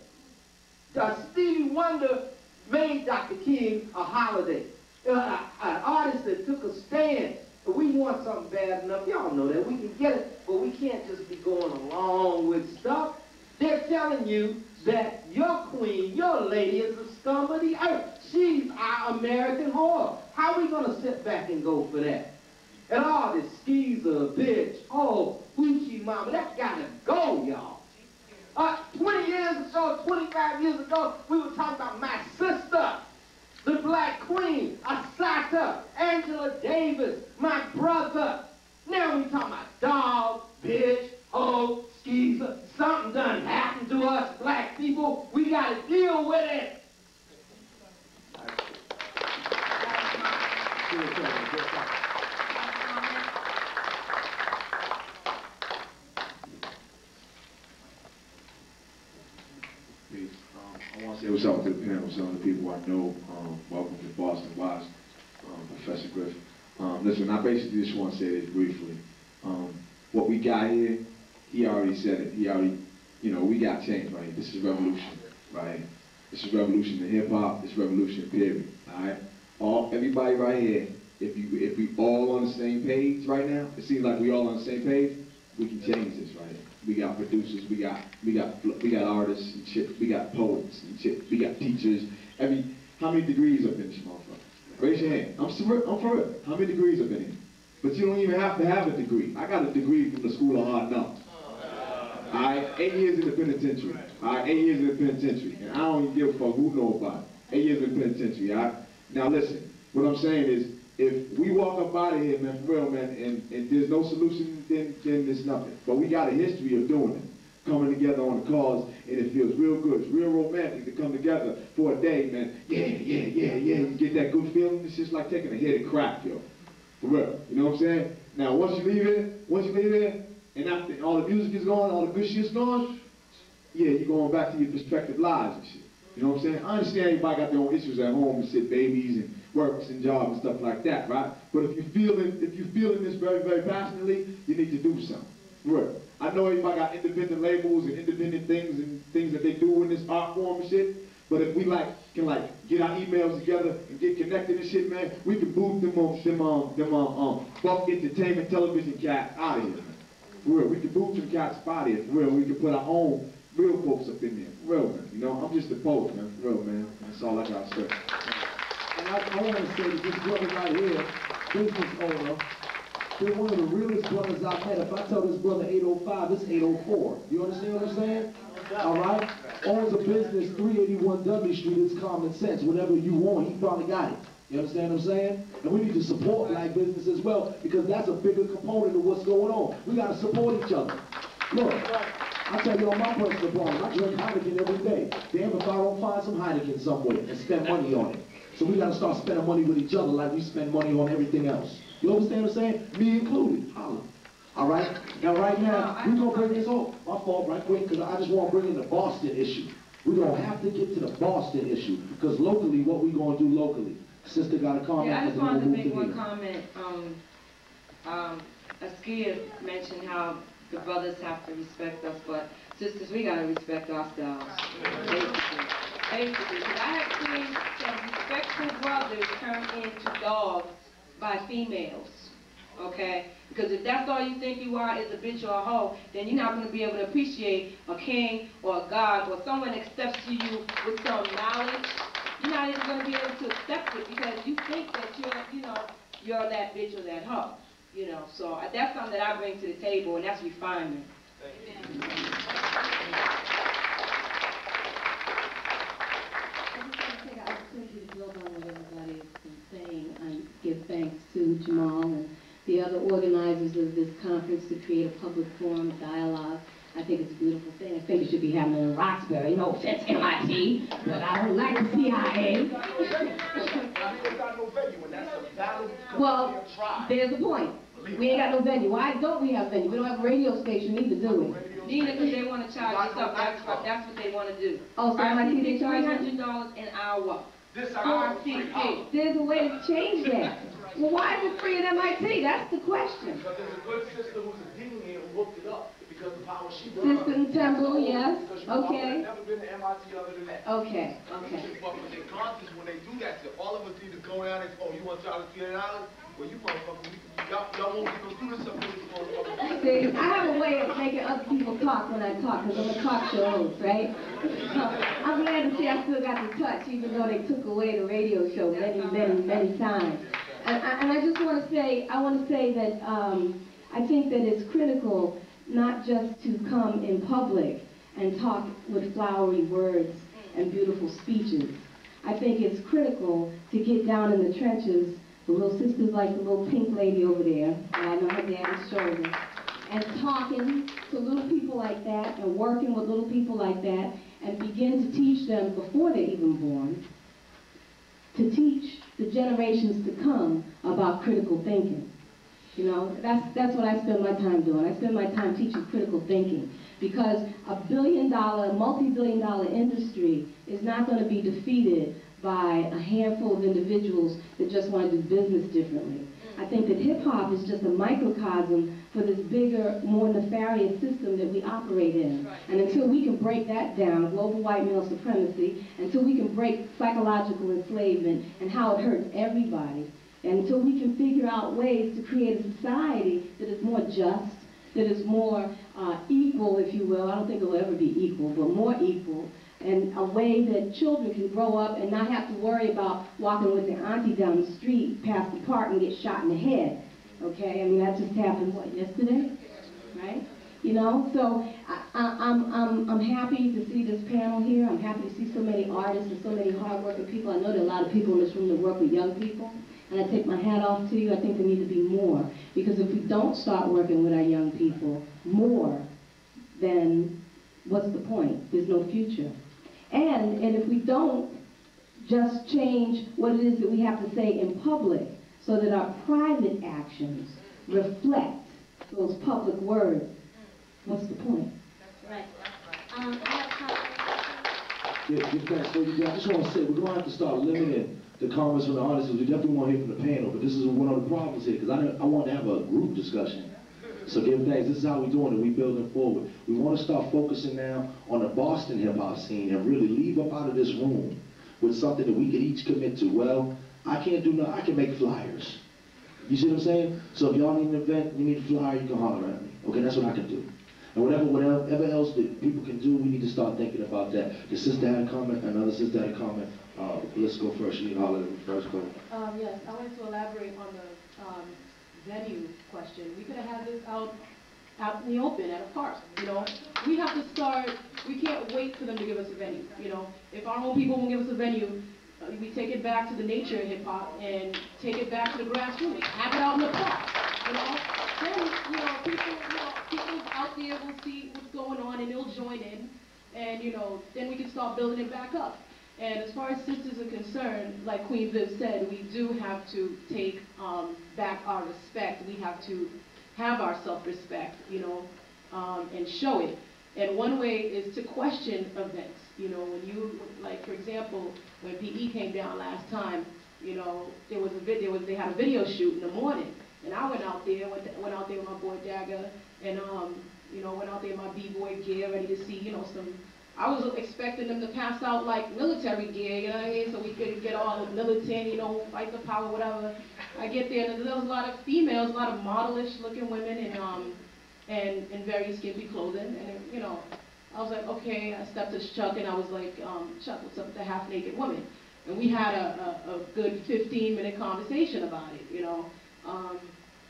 Uh, Stevie Wonder made Doctor King a holiday. Uh, an artist that took a stand. We want something bad enough. Y'all know that. We can get it, but we can't just be going along with stuff. They're telling you that your queen, your lady is the scum of the earth. She's our American whore. How are we going to sit back and go for that? And all this skeezer, bitch, oh, hoochie mama, that's got to go, y'all. Uh, twenty years ago, twenty-five years ago, we were talking about my sister, the black queen, Askia, Angela Davis, my brother. Now we talking about dog, bitch, hoe, skeezer. Something done happened to us black people. We got to deal with it. I want to say what's up to the panel, what's up to the people I know. Um, welcome to Boston Wise, um, Professor Griff. Um, listen, I basically just want to say this briefly. Um, what we got here, he already said it. He already, you know, we got change right here. This is revolution, right? This is revolution in hip hop. This is revolution, period. All right, all everybody right here. If you, if we all on the same page right now, it seems like we all on the same page. We can change this right here. We got producers, we got we got we got artists and shit, we got poets and shit, we got teachers. Every how many degrees up in this motherfucker? Raise your hand. I'm for I'm for real. How many degrees up in here? But you don't even have to have a degree. I got a degree from the School of Hard Knocks. All right, eight years in the penitentiary. All right, eight years in the penitentiary, and I don't even give a fuck who know about it. Eight years in the penitentiary. All right. Now listen, what I'm saying is, if we walk up out of here, man, for real, man, and, and there's no solution, then, then there's nothing. But we got a history of doing it, coming together on the cause, and it feels real good. It's real romantic to come together for a day, man. Yeah, yeah, yeah, yeah. You get that good feeling. It's just like taking a head of crack, yo. For real. You know what I'm saying? Now, once you leave here, once you leave here, and after all the music is gone, all the good shit's gone, yeah, you're going back to your prospective lives and shit. You know what I'm saying? I understand everybody got their own issues at home and shit, babies and works and jobs and stuff like that, right? But if you feeling if you feeling this very, very passionately, you need to do something. Right. I know everybody got independent labels and independent things and things that they do in this art form and shit. But if we like can like get our emails together and get connected and shit, man, we can move them on them um them um um buck entertainment television cats out of here, man. Real. We can move some cats out of here. Real. We can put our own real folks up in there. Real, man. You know, I'm just a poet, man. Real, man. That's all I got to say. And I, I want to say that this brother right here, business owner, they're one of the realest brothers I've met. If I tell this brother eight oh five, it's eight oh four. You understand what I'm saying? All right? Owns a business, three eighty-one W Street. It's common sense. Whatever you want, he probably got it. You understand what I'm saying? And we need to support black business as well, because that's a bigger component of what's going on. We got to support each other. Look. I tell you on my personal problem, I drink Heineken every day. Damn if I don't find some Heineken somewhere and spend money on it. So we gotta start spending money with each other like we spend money on everything else. You understand what I'm saying? Me included. Holla. All right? Now right now, we're gonna bring this up. My fault right quick, because I just wanna bring in the Boston issue. We're gonna have to get to the Boston issue, because locally, what we gonna do locally? Sister got a comment. Yeah, I just wanted to make one comment. Um, um, Askia mentioned how the brothers have to respect us, but sisters, we gotta respect ourselves. Basically, basically, because I have seen some respectful brothers turn into dogs by females. Okay, because if that's all you think you are is a bitch or a hoe, then you're not gonna be able to appreciate a king or a god or someone accepts you with some knowledge. You're not even gonna be able to accept it because you think that you're, you know, you're that bitch or that hoe. You know, so uh, that's something that I bring to the table, and that's refinement. Thank you. Thank you. with Jamal and the other organizers of this conference to create a public forum, dialogue. I think it's a beautiful thing. I think it should be happening in Roxbury. No offense, M I T, but I don't like the C I A. Well, there's the point. We ain't got no venue. Why don't we have venue? We don't have a radio station either, do we? Neither, because they want to charge us up. That's what they want to do. Oh, so I T, they charge one hundred dollars an hour. This R C P. There's a way to change that. Well, why is it free at M I T? That's the question. Because there's a good sister who's a dean here who looked it up because of the power she runs. Sister Temple, yes. Okay. Never been to M I T other than that. Okay. Okay. But when they conscious, when they do that, all of us need to go down and oh, you want to charge three hundred dollars? Well, you motherfucker, y'all won't get no students up with this motherfucker. See, I have a way of making other people talk when I talk, because I'm a talk show host, right? So I'm glad to see I still got the touch, even though they took away the radio show many, many, many times. And I, and I just want to say, I want to say that um, I think that it's critical not just to come in public and talk with flowery words and beautiful speeches. I think it's critical to get down in the trenches. The little sisters like the little pink lady over there, and I know her daddy's shoulder, and talking to little people like that and working with little people like that and begin to teach them before they're even born, to teach the generations to come about critical thinking. You know, that's, that's what I spend my time doing. I spend my time teaching critical thinking because a billion dollar, multi-billion dollar industry is not going to be defeated by a handful of individuals that just want to do business differently. I think that hip-hop is just a microcosm for this bigger, more nefarious system that we operate in. And until we can break that down, global white male supremacy, until we can break psychological enslavement and how it hurts everybody, and until we can figure out ways to create a society that is more just, that is more uh, equal, if you will. I don't think it will ever be equal, but more equal, and a way that children can grow up and not have to worry about walking with their auntie down the street past the park and get shot in the head, okay? I mean, that just happened, what, yesterday, right? You know, so I, I, I'm, I'm, I'm happy to see this panel here. I'm happy to see so many artists and so many hard-working people. I know there are a lot of people in this room that work with young people, and I take my hat off to you. I think there need to be more, because if we don't start working with our young people more, then what's the point? There's no future. And, and if we don't just change what it is that we have to say in public so that our private actions reflect those public words, what's the point? That's right. Um, yeah, thanks, ladies. I just want to say, we're going to have to start limiting the comments from the audience. We definitely want to hear from the panel, but this is one of the problems here, because I, I want to have a group discussion. So give thanks, this is how we're doing it, we're building forward. We want to start focusing now on the Boston hip-hop scene and really leave up out of this room with something that we can each commit to. Well, I can't do nothing, I can make flyers. You see what I'm saying? So if y'all need an event, you need a flyer, you can holler at me. Okay, that's what I can do. And whatever, whatever else that people can do, we need to start thinking about that. The sister had a comment, another sister had a comment. Uh, let's go first, you need to holler at me first. Go. Um, yes, I wanted to elaborate on the... Um venue question. We could have had this out, out in the open at a park, you know. We have to start, we can't wait for them to give us a venue, you know. If our own people won't give us a venue, uh, we take it back to the nature of hip-hop and take it back to the grassroots. Have it out in the park, you know. Then, you know, people, you know, people out there will see what's going on and they'll join in, and, you know, then we can start building it back up. And as far as sisters are concerned, like Queen Viv said, we do have to take um, back our respect. We have to have our self-respect, you know, um, and show it. And one way is to question events. You know, when you, like for example, when P E came down last time, you know, there was a video. They had a video shoot in the morning, and I went out there, went, went out there with my boy Dagger, and um, you know, went out there in my b-boy gear, ready to see, you know, some. I was expecting them to pass out like military gear, you know what I mean? So we could get all the militant, you know, fight the power, whatever. I get there and there was a lot of females, a lot of modelish looking women in um and in very skimpy clothing, and you know, I was like, okay. I stepped to Chuck and I was like, um, Chuck, what's up with the half naked woman? And we had a, a, a good fifteen minute conversation about it, you know. Um,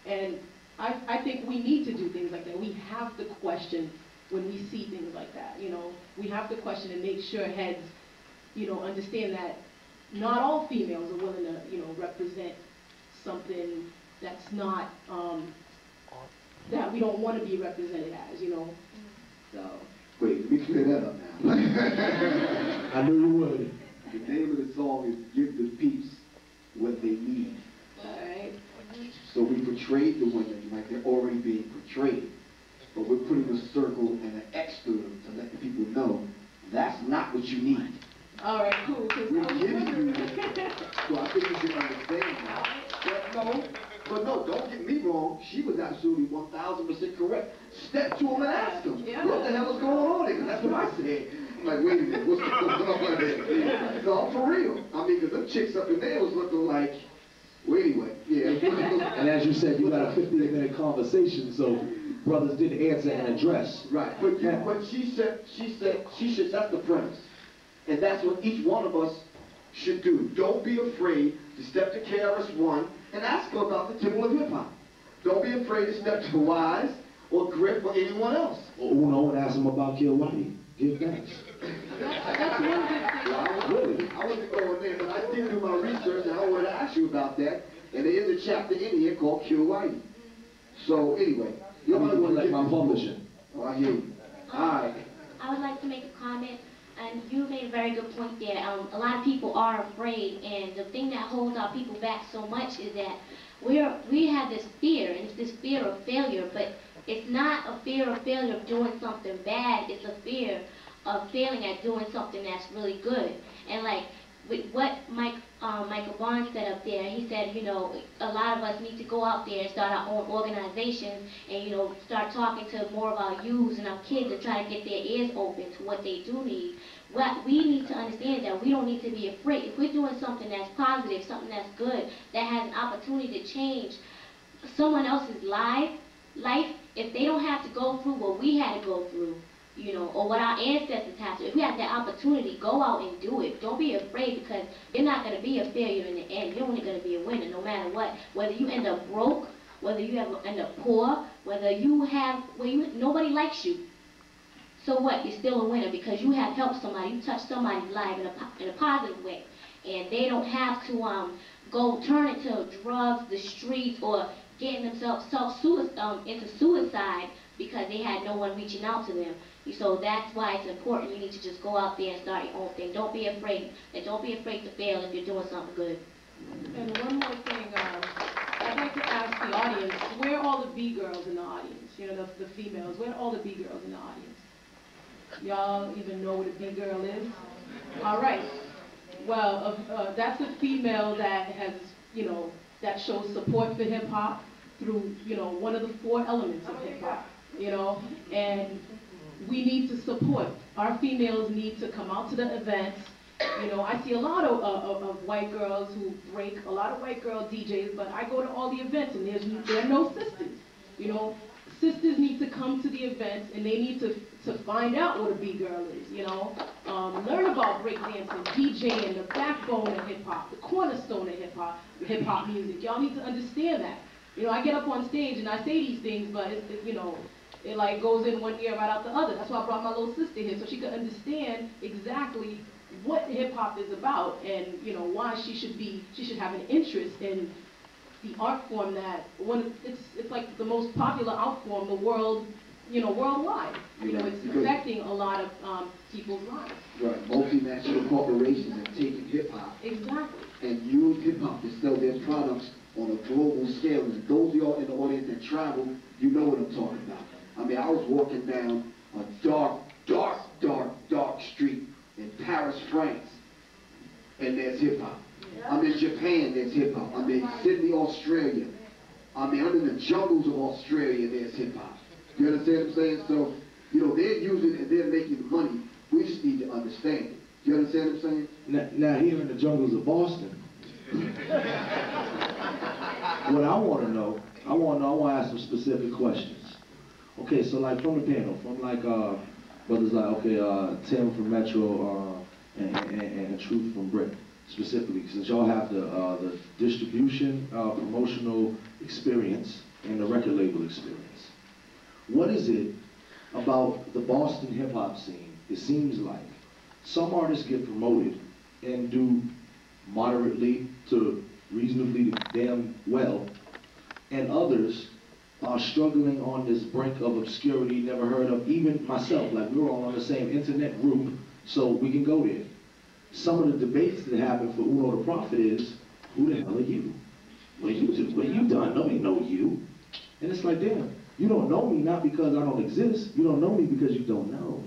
and I I think we need to do things like that. We have to question. When we see things like that, you know, we have to question and make sure heads, you know, understand that not all females are willing to, you know, represent something that's not, um, that we don't want to be represented as, you know, so. Wait, let me clear that up now. I knew you would. The name of the song is Give the Peeps What They Need. Alright. So we portrayed the women like they're already being portrayed, but we're putting a circle and an X through them to let the people know that's not what you need. Alright, cool. We're giving you that. So I think you should understand that. But no, but no, don't get me wrong. She was absolutely one thousand percent correct. Step to him and ask him, yeah. What the hell is going on there? Because that's what I said. I'm like, wait a minute, what's going on there? No, for real. I mean, because them chicks up in there was looking like, well, anyway, yeah. And as you said, you got a fifteen minute conversation, so brothers didn't answer and address. Right, but, you, but she said, she said, she should, that's the premise. And that's what each one of us should do. Don't be afraid to step to K R S One and ask her about the temple of hip-hop. Don't be afraid to step to Wise or Griff or anyone else. Or Uno and ask them about Kill Whitey. Give thanks. That's one good thing. I wasn't going there, but I did do my research and I wanted to ask you about that. And there is a chapter in here called Kill Whitey. So anyway, you're not going to like my publisher. Oh, I hear you. All right. I would like to make a comment. And you made a very good point there. Um, a lot of people are afraid, and the thing that holds our people back so much is that we are we have this fear, and it's this fear of failure. But it's not a fear of failure of doing something bad. It's a fear of failing at doing something that's really good. And like with what Mike um, Michael Vaughn said up there, he said, you know, a lot of us need to go out there and start our own organizations, and you know, start talking to more of our youths and our kids to try to get their ears open to what they do need. What we need to understand that we don't need to be afraid. If we're doing something that's positive, something that's good, that has an opportunity to change someone else's life, life, if they don't have to go through what we had to go through, you know, or what our ancestors have to, if we have that opportunity, go out and do it. Don't be afraid, because you're not going to be a failure in the end. You're only going to be a winner no matter what. Whether you end up broke, whether you end up poor, whether you have, well, you, nobody likes you. So what? You're still a winner because you have helped somebody. You touched somebody's life in a, in a positive way. And they don't have to um, go turn into drugs, the streets, or getting themselves self suicide, um, into suicide because they had no one reaching out to them. So that's why it's important. You need to just go out there and start your own thing. Don't be afraid. And don't be afraid to fail if you're doing something good. And one more thing. Um, I'd like to ask the audience, where are all the B-girls in the audience? You know, the, the females. Where are all the B-girls in the audience? Y'all even know what a B-girl is? All right. Well, uh, uh, that's a female that has, you know, that shows support for hip-hop through, you know, one of the four elements of hip-hop, you know? And we need to support. Our females need to come out to the events. You know, I see a lot of, uh, of white girls who break, a lot of white girl D Js, but I go to all the events and there's, there are no sisters, you know? Sisters need to come to the events, and they need to, to find out what a B-girl is, you know? Um, learn about breakdancing, DJing, the backbone of hip-hop, the cornerstone of hip-hop, hip-hop music. Y'all need to understand that. You know, I get up on stage and I say these things, but, it's, it, you know, it like goes in one ear right out the other. That's why I brought my little sister here, so she could understand exactly what hip-hop is about and, you know, why she should be, she should have an interest in the art form that one, it's it's like the most popular art form the world, you know, worldwide. You know, it's affecting a lot of um, people's lives. Right, multinational corporations have taken hip hop. Exactly. And use hip hop to sell their products on a global scale. And those of y'all in the audience that travel, you know what I'm talking about. I mean, I was walking down a dark, dark, dark, dark street in Paris, France, and there's hip hop. I'm in Japan, there's hip-hop. I'm in Sydney, Australia. I mean, I'm in the jungles of Australia, there's hip-hop. You understand what I'm saying? So, you know, they're using it and they're making the money. We just need to understand it. You understand what I'm saying? Now, now here in the jungles of Boston, what I want to know, I want to know, I want to ask some specific questions. Okay, so like from the panel, from like, uh, brothers like, okay, uh, Tim from Metro uh, and, and, and Truth from Brick. Specifically, since y'all have the, uh, the distribution, uh, promotional experience, and the record label experience. What is it about the Boston hip hop scene? It seems like some artists get promoted and do moderately to reasonably damn well, and others are struggling on this brink of obscurity, never heard of, even myself, like we're all on the same internet group, so we can go there. Some of the debates that happen for Uno the Prophet is, who the hell are you? What you do? What you done? Nobody know you. And it's like, damn, you don't know me not because I don't exist, you don't know me because you don't know.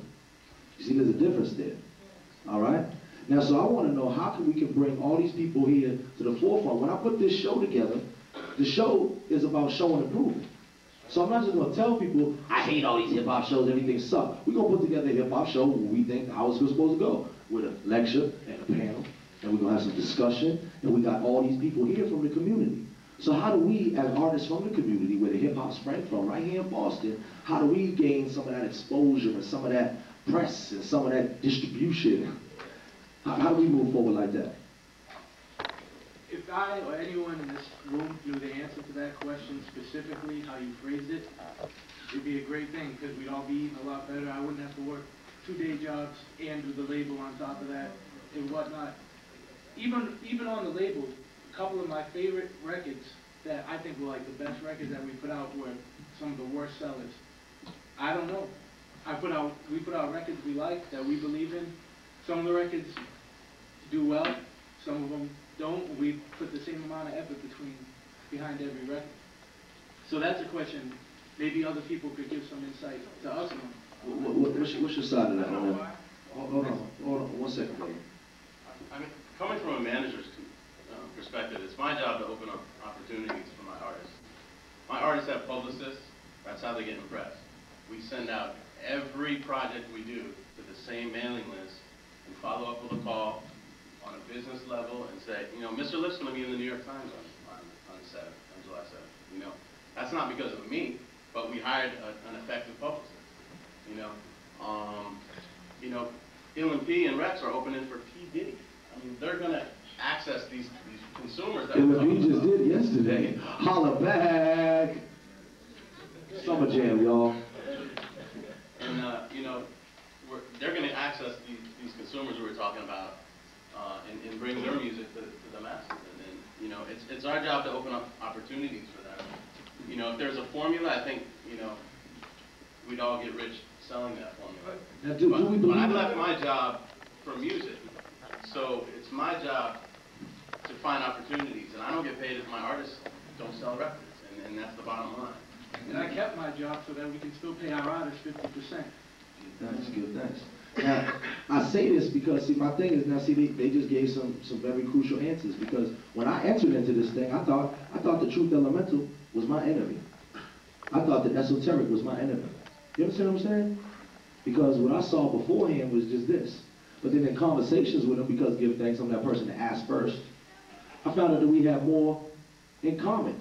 You see, there's a difference there, all right? Now, so I want to know how can we can bring all these people here to the forefront. When I put this show together, the show is about showing and proving. So I'm not just going to tell people, I hate all these hip-hop shows, everything sucks. We're going to put together a hip-hop show where we think how it's supposed to go, with a lecture and a panel, and we're going to have some discussion, and we got all these people here from the community. So how do we, as artists from the community, where the hip-hop sprang from, right here in Boston, how do we gain some of that exposure and some of that press and some of that distribution? How, how do we move forward like that? If I or anyone in this room knew the answer to that question specifically, how you phrased it, it'd be a great thing, because we'd all be eating a lot better. I wouldn't have to work two day jobs and do the label on top of that and whatnot. Even, even on the label, a couple of my favorite records that I think were like the best records that we put out were some of the worst sellers. I don't know. I put out, we put out records we like, that we believe in. Some of the records do well, some of them don't. We put the same amount of effort between, behind every record. So that's a question maybe other people could give some insight to us on. What, what, what's, your, what's your side of that? Hold on, hold on, hold on one second, brother. I mean, coming from a manager's perspective, it's my job to open up opportunities for my artists. My artists have publicists, that's how they get impressed. We send out every project we do to the same mailing list and follow up with a call on a business level and say, you know, Mister Lift's going to be in the New York Times on, on, on, on July seventh. You know, that's not because of me, but we hired a, an effective publicist. You know, um, you know, L and P and Rex are opening for P. Diddy. I mean, they're going to access these, these consumers that L and P just did yesterday. Holla back. Summer Jam, y'all. And, uh, you know, we're, they're going to access these, these consumers we were talking about uh, and, and bring their music to, to the masses. And, and, you know, it's, it's our job to open up opportunities for them. You know, if there's a formula, I think, you know, we'd all get rich selling that formula. Now, do, but, do we but I left my job for music, so it's my job to find opportunities. And I don't get paid if my artists don't sell records, and, and that's the bottom line. And I kept my job so that we can still pay our artists fifty percent. That's good, thanks. Now, I say this because, see, my thing is, now, see, they, they just gave some, some very crucial answers, because when I entered into this thing, I thought, I thought the truth elemental was my enemy. I thought that esoteric was my enemy. You understand what I'm saying? Because what I saw beforehand was just this. But then in conversations with them, because give thanks, I'm that person to ask first, I found out that we have more in common.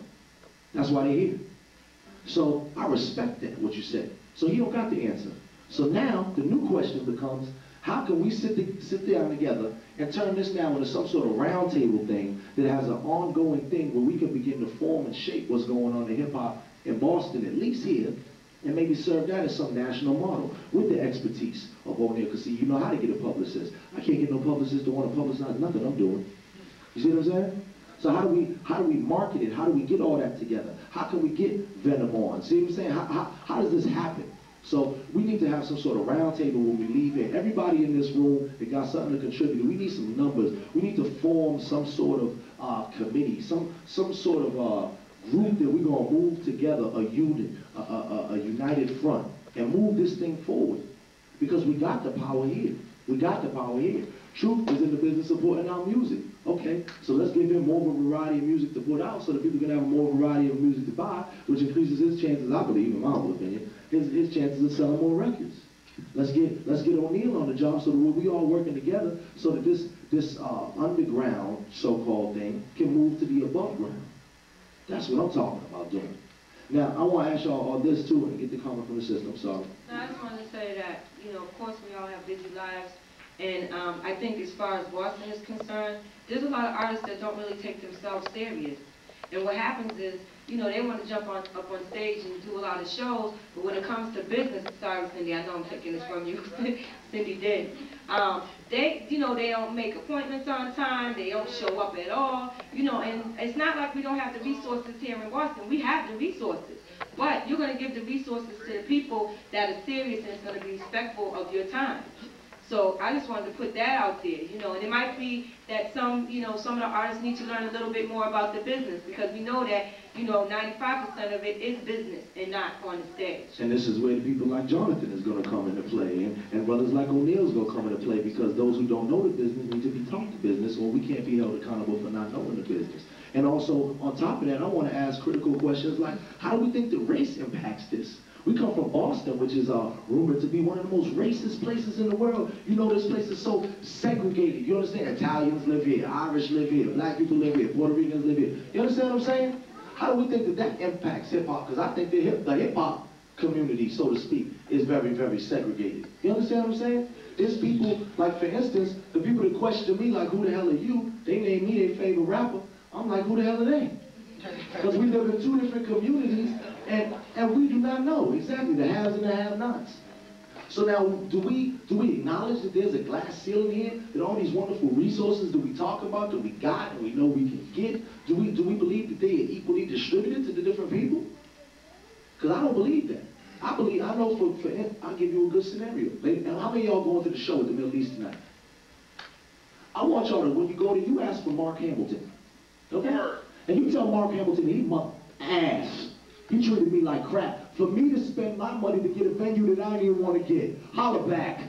That's why they're here. So I respect that, what you said. So he don't got the answer. So now the new question becomes, how can we sit, the, sit down together and turn this now into some sort of round table thing that has an ongoing thing where we can begin to form and shape what's going on in hip hop in Boston, at least here, and maybe serve that as some national model with the expertise of O'Neill. Because see, you know how to get a publicist. I can't get no publicist to want to publicize nothing I'm doing. You see what I'm saying? So how do we how do we market it? How do we get all that together? How can we get Venom on? See what I'm saying? How, how, how does this happen? So we need to have some sort of round table when we leave here. Everybody in this room that got something to contribute, we need some numbers. We need to form some sort of uh, committee, some, some sort of uh, group that we're going to move together, a unit, a, a, a united front, and move this thing forward. Because we got the power here. We got the power here. Truth is in the business of supporting our music. Okay, so let's give him more of a variety of music to put out so that people can have more variety of music to buy, which increases his chances, I believe, in my own opinion, his, his chances of selling more records. Let's get let's get O'Neill on the job so that we're we all working together so that this, this uh, underground so-called thing can move to the above ground. That's what I'm talking about doing. Now, I want to ask y'all all this, too, and get the comment from the system, sorry. No, I just wanted to say that, you know, of course we all have busy lives. And um, I think as far as Boston is concerned, there's a lot of artists that don't really take themselves serious. And what happens is, you know, they want to jump on, up on stage and do a lot of shows, but when it comes to business, sorry Cindy, I know I'm taking this from you, Cindy did. Um, they, you know, they don't make appointments on time, they don't show up at all, you know, and it's not like we don't have the resources here in Boston, we have the resources. But you're going to give the resources to the people that are serious and it's going to be respectful of your time. So I just wanted to put that out there, you know, and it might be that some, you know, some of the artists need to learn a little bit more about the business, because we know that, you know, ninety-five percent of it is business and not on the stage. And this is where the people like Jonathan is going to come into play, and, and brothers like O'Neill's going to come into play, because those who don't know the business need to be taught the business, or we can't be held accountable for not knowing the business. And also, on top of that, I want to ask critical questions like, how do we think that race impacts this? We come from Boston, which is uh, rumored to be one of the most racist places in the world. You know, this place is so segregated. You understand? Italians live here, Irish live here, black people live here, Puerto Ricans live here. You understand what I'm saying? How do we think that that impacts hip-hop? Because I think the hip-hop hip community, so to speak, is very, very segregated. You understand what I'm saying? There's people, like for instance, the people that question me, like, who the hell are you? They name me their favorite rapper. I'm like, who the hell are they? Because we live in two different communities, and, and we do not know exactly the haves and the have-nots. So now, do we, do we acknowledge that there's a glass ceiling here, that all these wonderful resources that we talk about, that we got, and we know we can get, do we, do we believe that they are equally distributed to the different people? Because I don't believe that. I believe, I know for, for I'll give you a good scenario. Now, how many of y'all going to the show at the Middle East tonight? I want y'all to, when you go to, you ask for Mark Hamilton. Okay? And you tell Mark Hamilton, he my ass. He treated me like crap. For me to spend my money to get a venue that I didn't even want to get, holler back.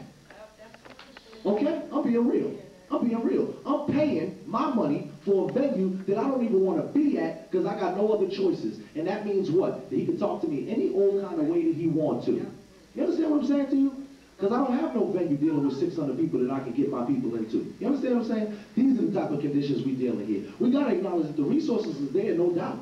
Okay? I'm being real. I'm being real. I'm paying my money for a venue that I don't even want to be at because I got no other choices. And that means what? That he can talk to me any old kind of way that he wants to. You understand what I'm saying to you? Because I don't have no venue dealing with six hundred people that I can get my people into. You understand what I'm saying? These are the type of conditions we dealing here. We got to acknowledge that the resources are there, no doubt.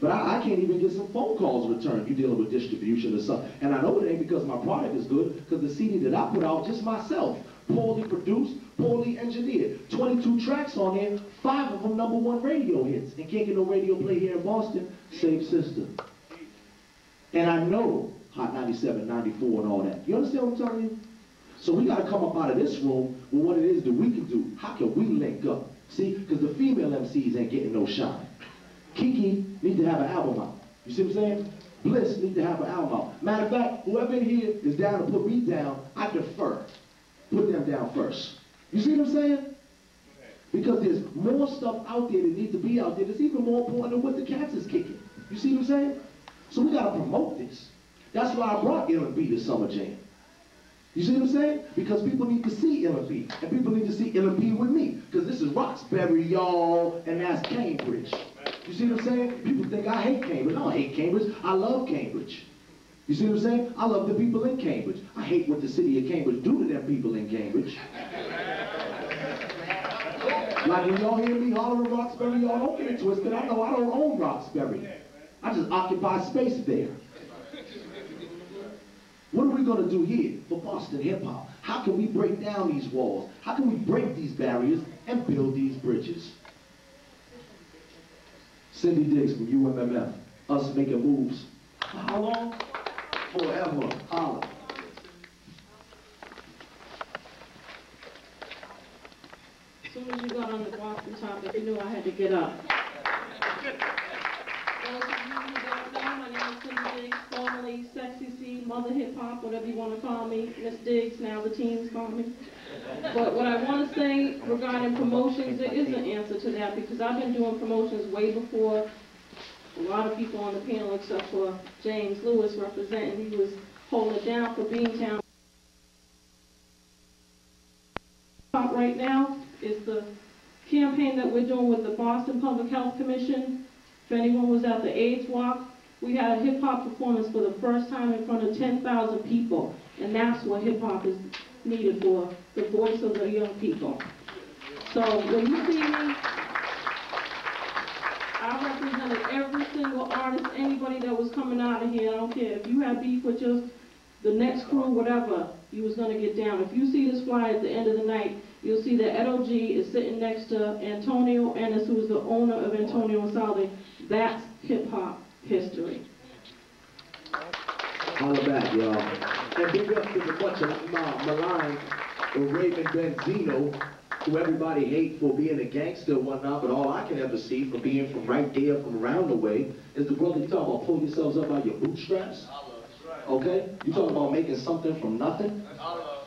But I, I can't even get some phone calls returned. You're dealing with distribution or something. And I know it ain't because my product is good, because the C D that I put out, just myself, poorly produced, poorly engineered. twenty-two tracks on here, five of them number one radio hits. And can't get no radio play here in Boston, save sister. And I know Hot ninety-seven, ninety-four and all that. You understand what I'm telling you? So we gotta come up out of this room with what it is that we can do. How can we link up? See, because the female M Cs ain't getting no shine. Kiki need to have an album out. You see what I'm saying? Bliss need to have an album out. Matter of fact, whoever in here is down to put me down, I defer. Put them down first. You see what I'm saying? Because there's more stuff out there that needs to be out there that's even more important than what the cats is kicking. You see what I'm saying? So we gotta promote this. That's why I brought L and B to Summer Jam. You see what I'm saying? Because people need to see L and B, and people need to see L and B with me. Because this is Roxbury, y'all, and that's Cambridge. You see what I'm saying? People think I hate Cambridge. I don't hate Cambridge. I love Cambridge. You see what I'm saying? I love the people in Cambridge. I hate what the city of Cambridge do to them people in Cambridge. Like when y'all hear me hollering Roxbury, y'all don't get it twisted. I know I don't own Roxbury. I just occupy space there. What are we going to do here for Boston hip-hop? How can we break down these walls? How can we break these barriers and build these bridges? Cindy Diggs from U M M F, us making moves. For how long? Forever. Holla. As soon as you got on the Boston topic, you knew I had to get up. Sexy C, Mother Hip Hop, whatever you want to call me, Miss Diggs, now the teens call me. But what I want to say regarding promotions, there is an answer to that, because I've been doing promotions way before a lot of people on the panel, except for James Lewis representing, he was holding it down for Beantown. Right now is the campaign that we're doing with the Boston Public Health Commission. If anyone was at the AIDS Walk, we had a hip-hop performance for the first time in front of ten thousand people, and that's what hip-hop is needed for, the voice of the young people. So when you see me, I represented every single artist, anybody that was coming out of here. I don't care if you had beef with just the next crew, whatever, you was going to get down. If you see this flyer at the end of the night, you'll see that Edo G is sitting next to Antonio Ennis, who is the owner of Antonio and Sally. That's hip-hop history. All of that, y'all. And big up to the bunch of maligned Raymond Benzino, who everybody hates for being a gangster and whatnot, but all I can ever see from being from right there, from around the way, is the brother you talking about, pull yourselves up by your bootstraps. Okay? You talking about making something from nothing?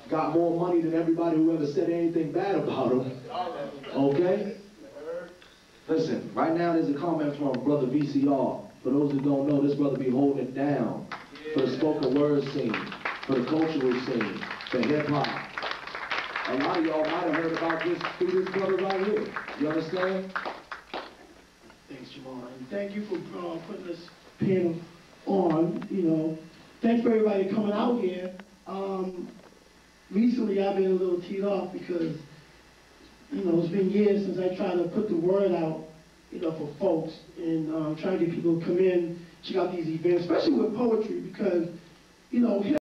Got more money than everybody who ever said anything bad about him. Okay? Listen, right now there's a comment from Brother V C R. For those who don't know, this brother be holding it down for the spoken word scene, for the cultural scene, for hip hop. A lot of y'all might have heard about this through this brother right here. You understand? Thanks, Jamal. And thank you for uh, putting this panel on, you know. Thanks for everybody coming out here. Um, recently, I've been a little teed off because, you know, it's been years since I tried to put the word out, you know, for folks and um, trying to get people to come in, check out these events, especially with poetry because, you know,